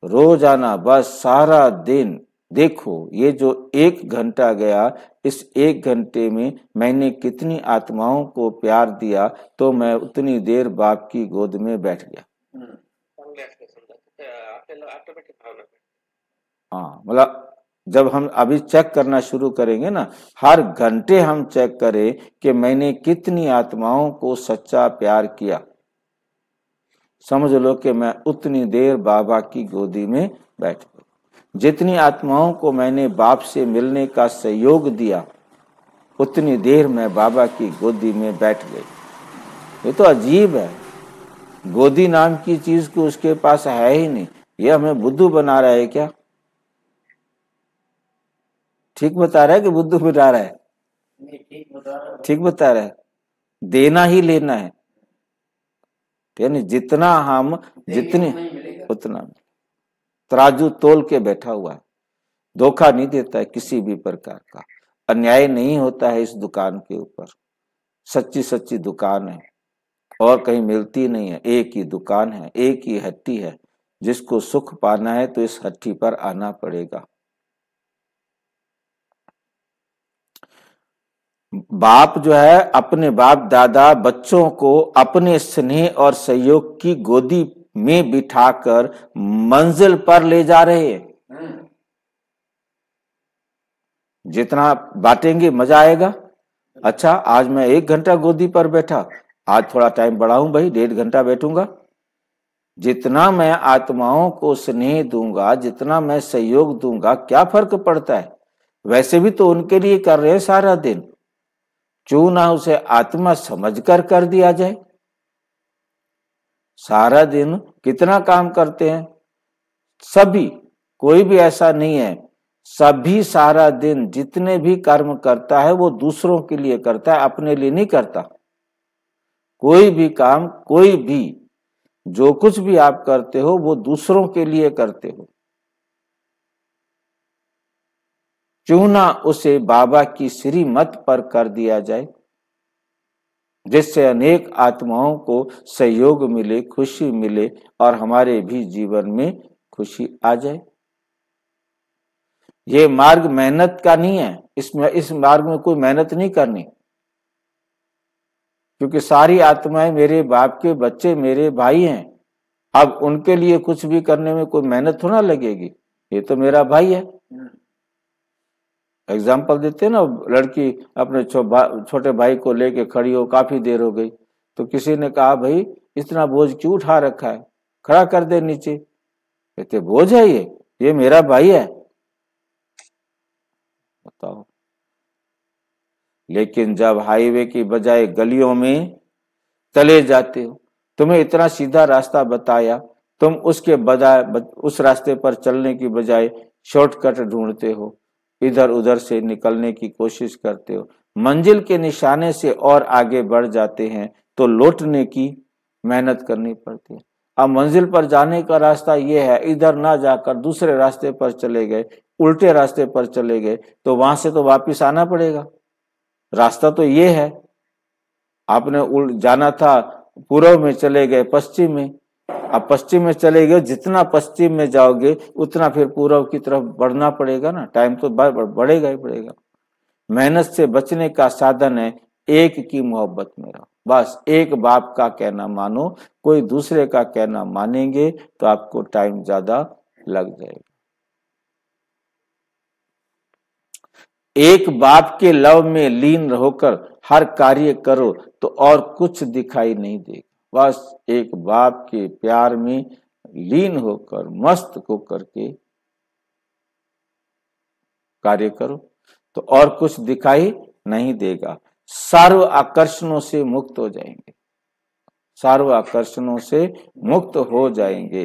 रोजाना बस सारा दिन देखो ये जो 1 घंटा गया, इस 1 घंटे में मैंने कितनी आत्माओं को प्यार दिया तो मैं उतनी देर बाप की गोद में बैठ गया। हाँ, मतलब जब हम अभी चेक करना शुरू करेंगे ना, हर घंटे हम चेक करें कि मैंने कितनी आत्माओं को सच्चा प्यार किया, समझ लो कि मैं उतनी देर बाबा की गोदी में बैठ गया। जितनी आत्माओं को मैंने बाप से मिलने का सहयोग दिया उतनी देर मैं बाबा की गोदी में बैठ गई। ये तो अजीब है, गोदी नाम की चीज को उसके पास है ही नहीं। ये हमें बुद्धू बना रहा है क्या? ठीक बता रहा है कि बुद्धू बना रहा है? ठीक बता रहा है। देना ही लेना है, यानी जितना हम जितने उतना तराजू तोल के बैठा हुआ है। धोखा नहीं देता है किसी भी प्रकार का, अन्याय नहीं होता है इस दुकान के ऊपर। सच्ची सच्ची दुकान है और कहीं मिलती नहीं है। एक ही दुकान है, एक ही हट्टी है। जिसको सुख पाना है तो इस हट्टी पर आना पड़ेगा। बाप जो है अपने बाप दादा बच्चों को अपने स्नेह और सहयोग की गोदी में बिठाकर मंजिल पर ले जा रहे हैं। जितना बांटेंगे मजा आएगा। अच्छा, आज मैं 1 घंटा गोदी पर बैठा, आज थोड़ा टाइम बढ़ाऊं भाई, 1.5 घंटा बैठूंगा। जितना मैं आत्माओं को स्नेह दूंगा, जितना मैं सहयोग दूंगा, क्या फर्क पड़ता है? वैसे भी तो उनके लिए कर रहे हैं सारा दिन, क्यों ना उसे आत्मा समझकर कर दिया जाए। सारा दिन कितना काम करते हैं सभी, कोई भी ऐसा नहीं है। सभी सारा दिन जितने भी कर्म करता है वो दूसरों के लिए करता है, अपने लिए नहीं करता। कोई भी काम, कोई भी जो कुछ भी आप करते हो वो दूसरों के लिए करते हो। क्यों ना उसे बाबा की श्रीमत पर कर दिया जाए, जिससे अनेक आत्माओं को सहयोग मिले, खुशी मिले और हमारे भी जीवन में खुशी आ जाए। ये मार्ग मेहनत का नहीं है, इसमें इस मार्ग में कोई मेहनत नहीं करनी, क्योंकि सारी आत्माएं मेरे बाप के बच्चे, मेरे भाई हैं। अब उनके लिए कुछ भी करने में कोई मेहनत थोड़ा लगेगी, ये तो मेरा भाई है। एग्जाम्पल देते हैं ना, लड़की अपने छोटे भाई को लेके खड़ी हो, काफी देर हो गई, तो किसी ने कहा भाई इतना बोझ क्यों उठा रखा है, खड़ा कर दे नीचे। कहते बोझ है ये मेरा भाई है। बताओ, लेकिन जब हाईवे की बजाय गलियों में चले जाते हो, तुम्हें इतना सीधा रास्ता बताया, तुम उसके बजाय उस रास्ते पर चलने की बजाय शॉर्टकट ढूंढते हो, इधर उधर से निकलने की कोशिश करते हो, मंजिल के निशाने से और आगे बढ़ जाते हैं तो लौटने की मेहनत करनी पड़ती है। अब मंजिल पर जाने का रास्ता ये है, इधर ना जाकर दूसरे रास्ते पर चले गए, उल्टे रास्ते पर चले गए, तो वहां से तो वापस आना पड़ेगा। रास्ता तो ये है, आपने जाना था पूर्व में, चले गए पश्चिम में। अब पश्चिम में चले गए, जितना पश्चिम में जाओगे उतना फिर पूर्व की तरफ बढ़ना पड़ेगा ना, टाइम तो बढ़ेगा ही बढ़ेगा। मेहनत से बचने का साधन है एक की मोहब्बत में रहो। बस एक बाप का कहना मानो, कोई दूसरे का कहना मानेंगे तो आपको टाइम ज्यादा लग जाएगा। एक बाप के लव में लीन होकर हर कार्य करो तो और कुछ दिखाई नहीं देगा। बस एक बाप के प्यार में लीन होकर, मस्त होकर के कार्य करो तो और कुछ दिखाई नहीं देगा। सर्व आकर्षणों से मुक्त हो जाएंगे, सर्व आकर्षणों से मुक्त हो जाएंगे।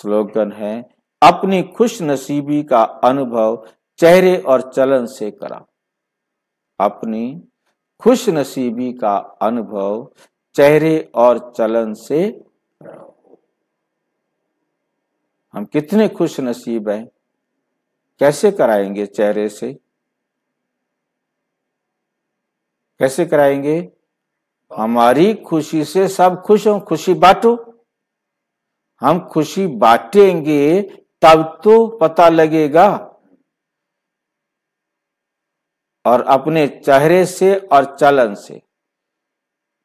स्लोगन है, अपनी खुशनसीबी का अनुभव चेहरे और चलन से करा। अपनी खुशनसीबी का अनुभव चेहरे और चलन से करो। हम कितने खुशनसीब हैं, कैसे कराएंगे? चेहरे से कैसे कराएंगे? हमारी खुशी से सब खुश हों। खुशी बांटो, हम खुशी बांटेंगे तब तो पता लगेगा। और अपने चेहरे से और चलन से,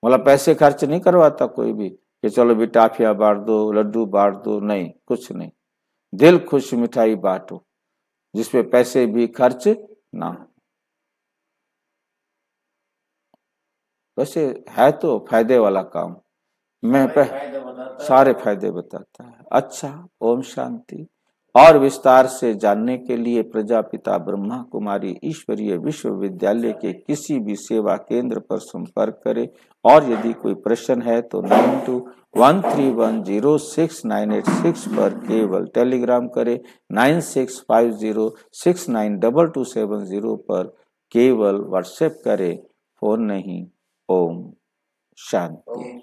मतलब पैसे खर्च नहीं करवाता कोई भी कि चलो भी टाफिया बांट दो, लड्डू बांट दो, नहीं, कुछ नहीं। दिल खुश मिठाई बांटो जिसपे पैसे भी खर्च ना हो। वैसे है तो फायदे वाला काम, मैं सारे फायदे बताता है। अच्छा, ओम शांति। और विस्तार से जानने के लिए प्रजापिता ब्रह्मा कुमारी ईश्वरीय विश्वविद्यालय के किसी भी सेवा केंद्र पर संपर्क करें, और यदि कोई प्रश्न है तो 9213106986 पर केवल टेलीग्राम करें, 9650692270 पर केवल व्हाट्सएप करें, फोन नहीं। ओम शांति।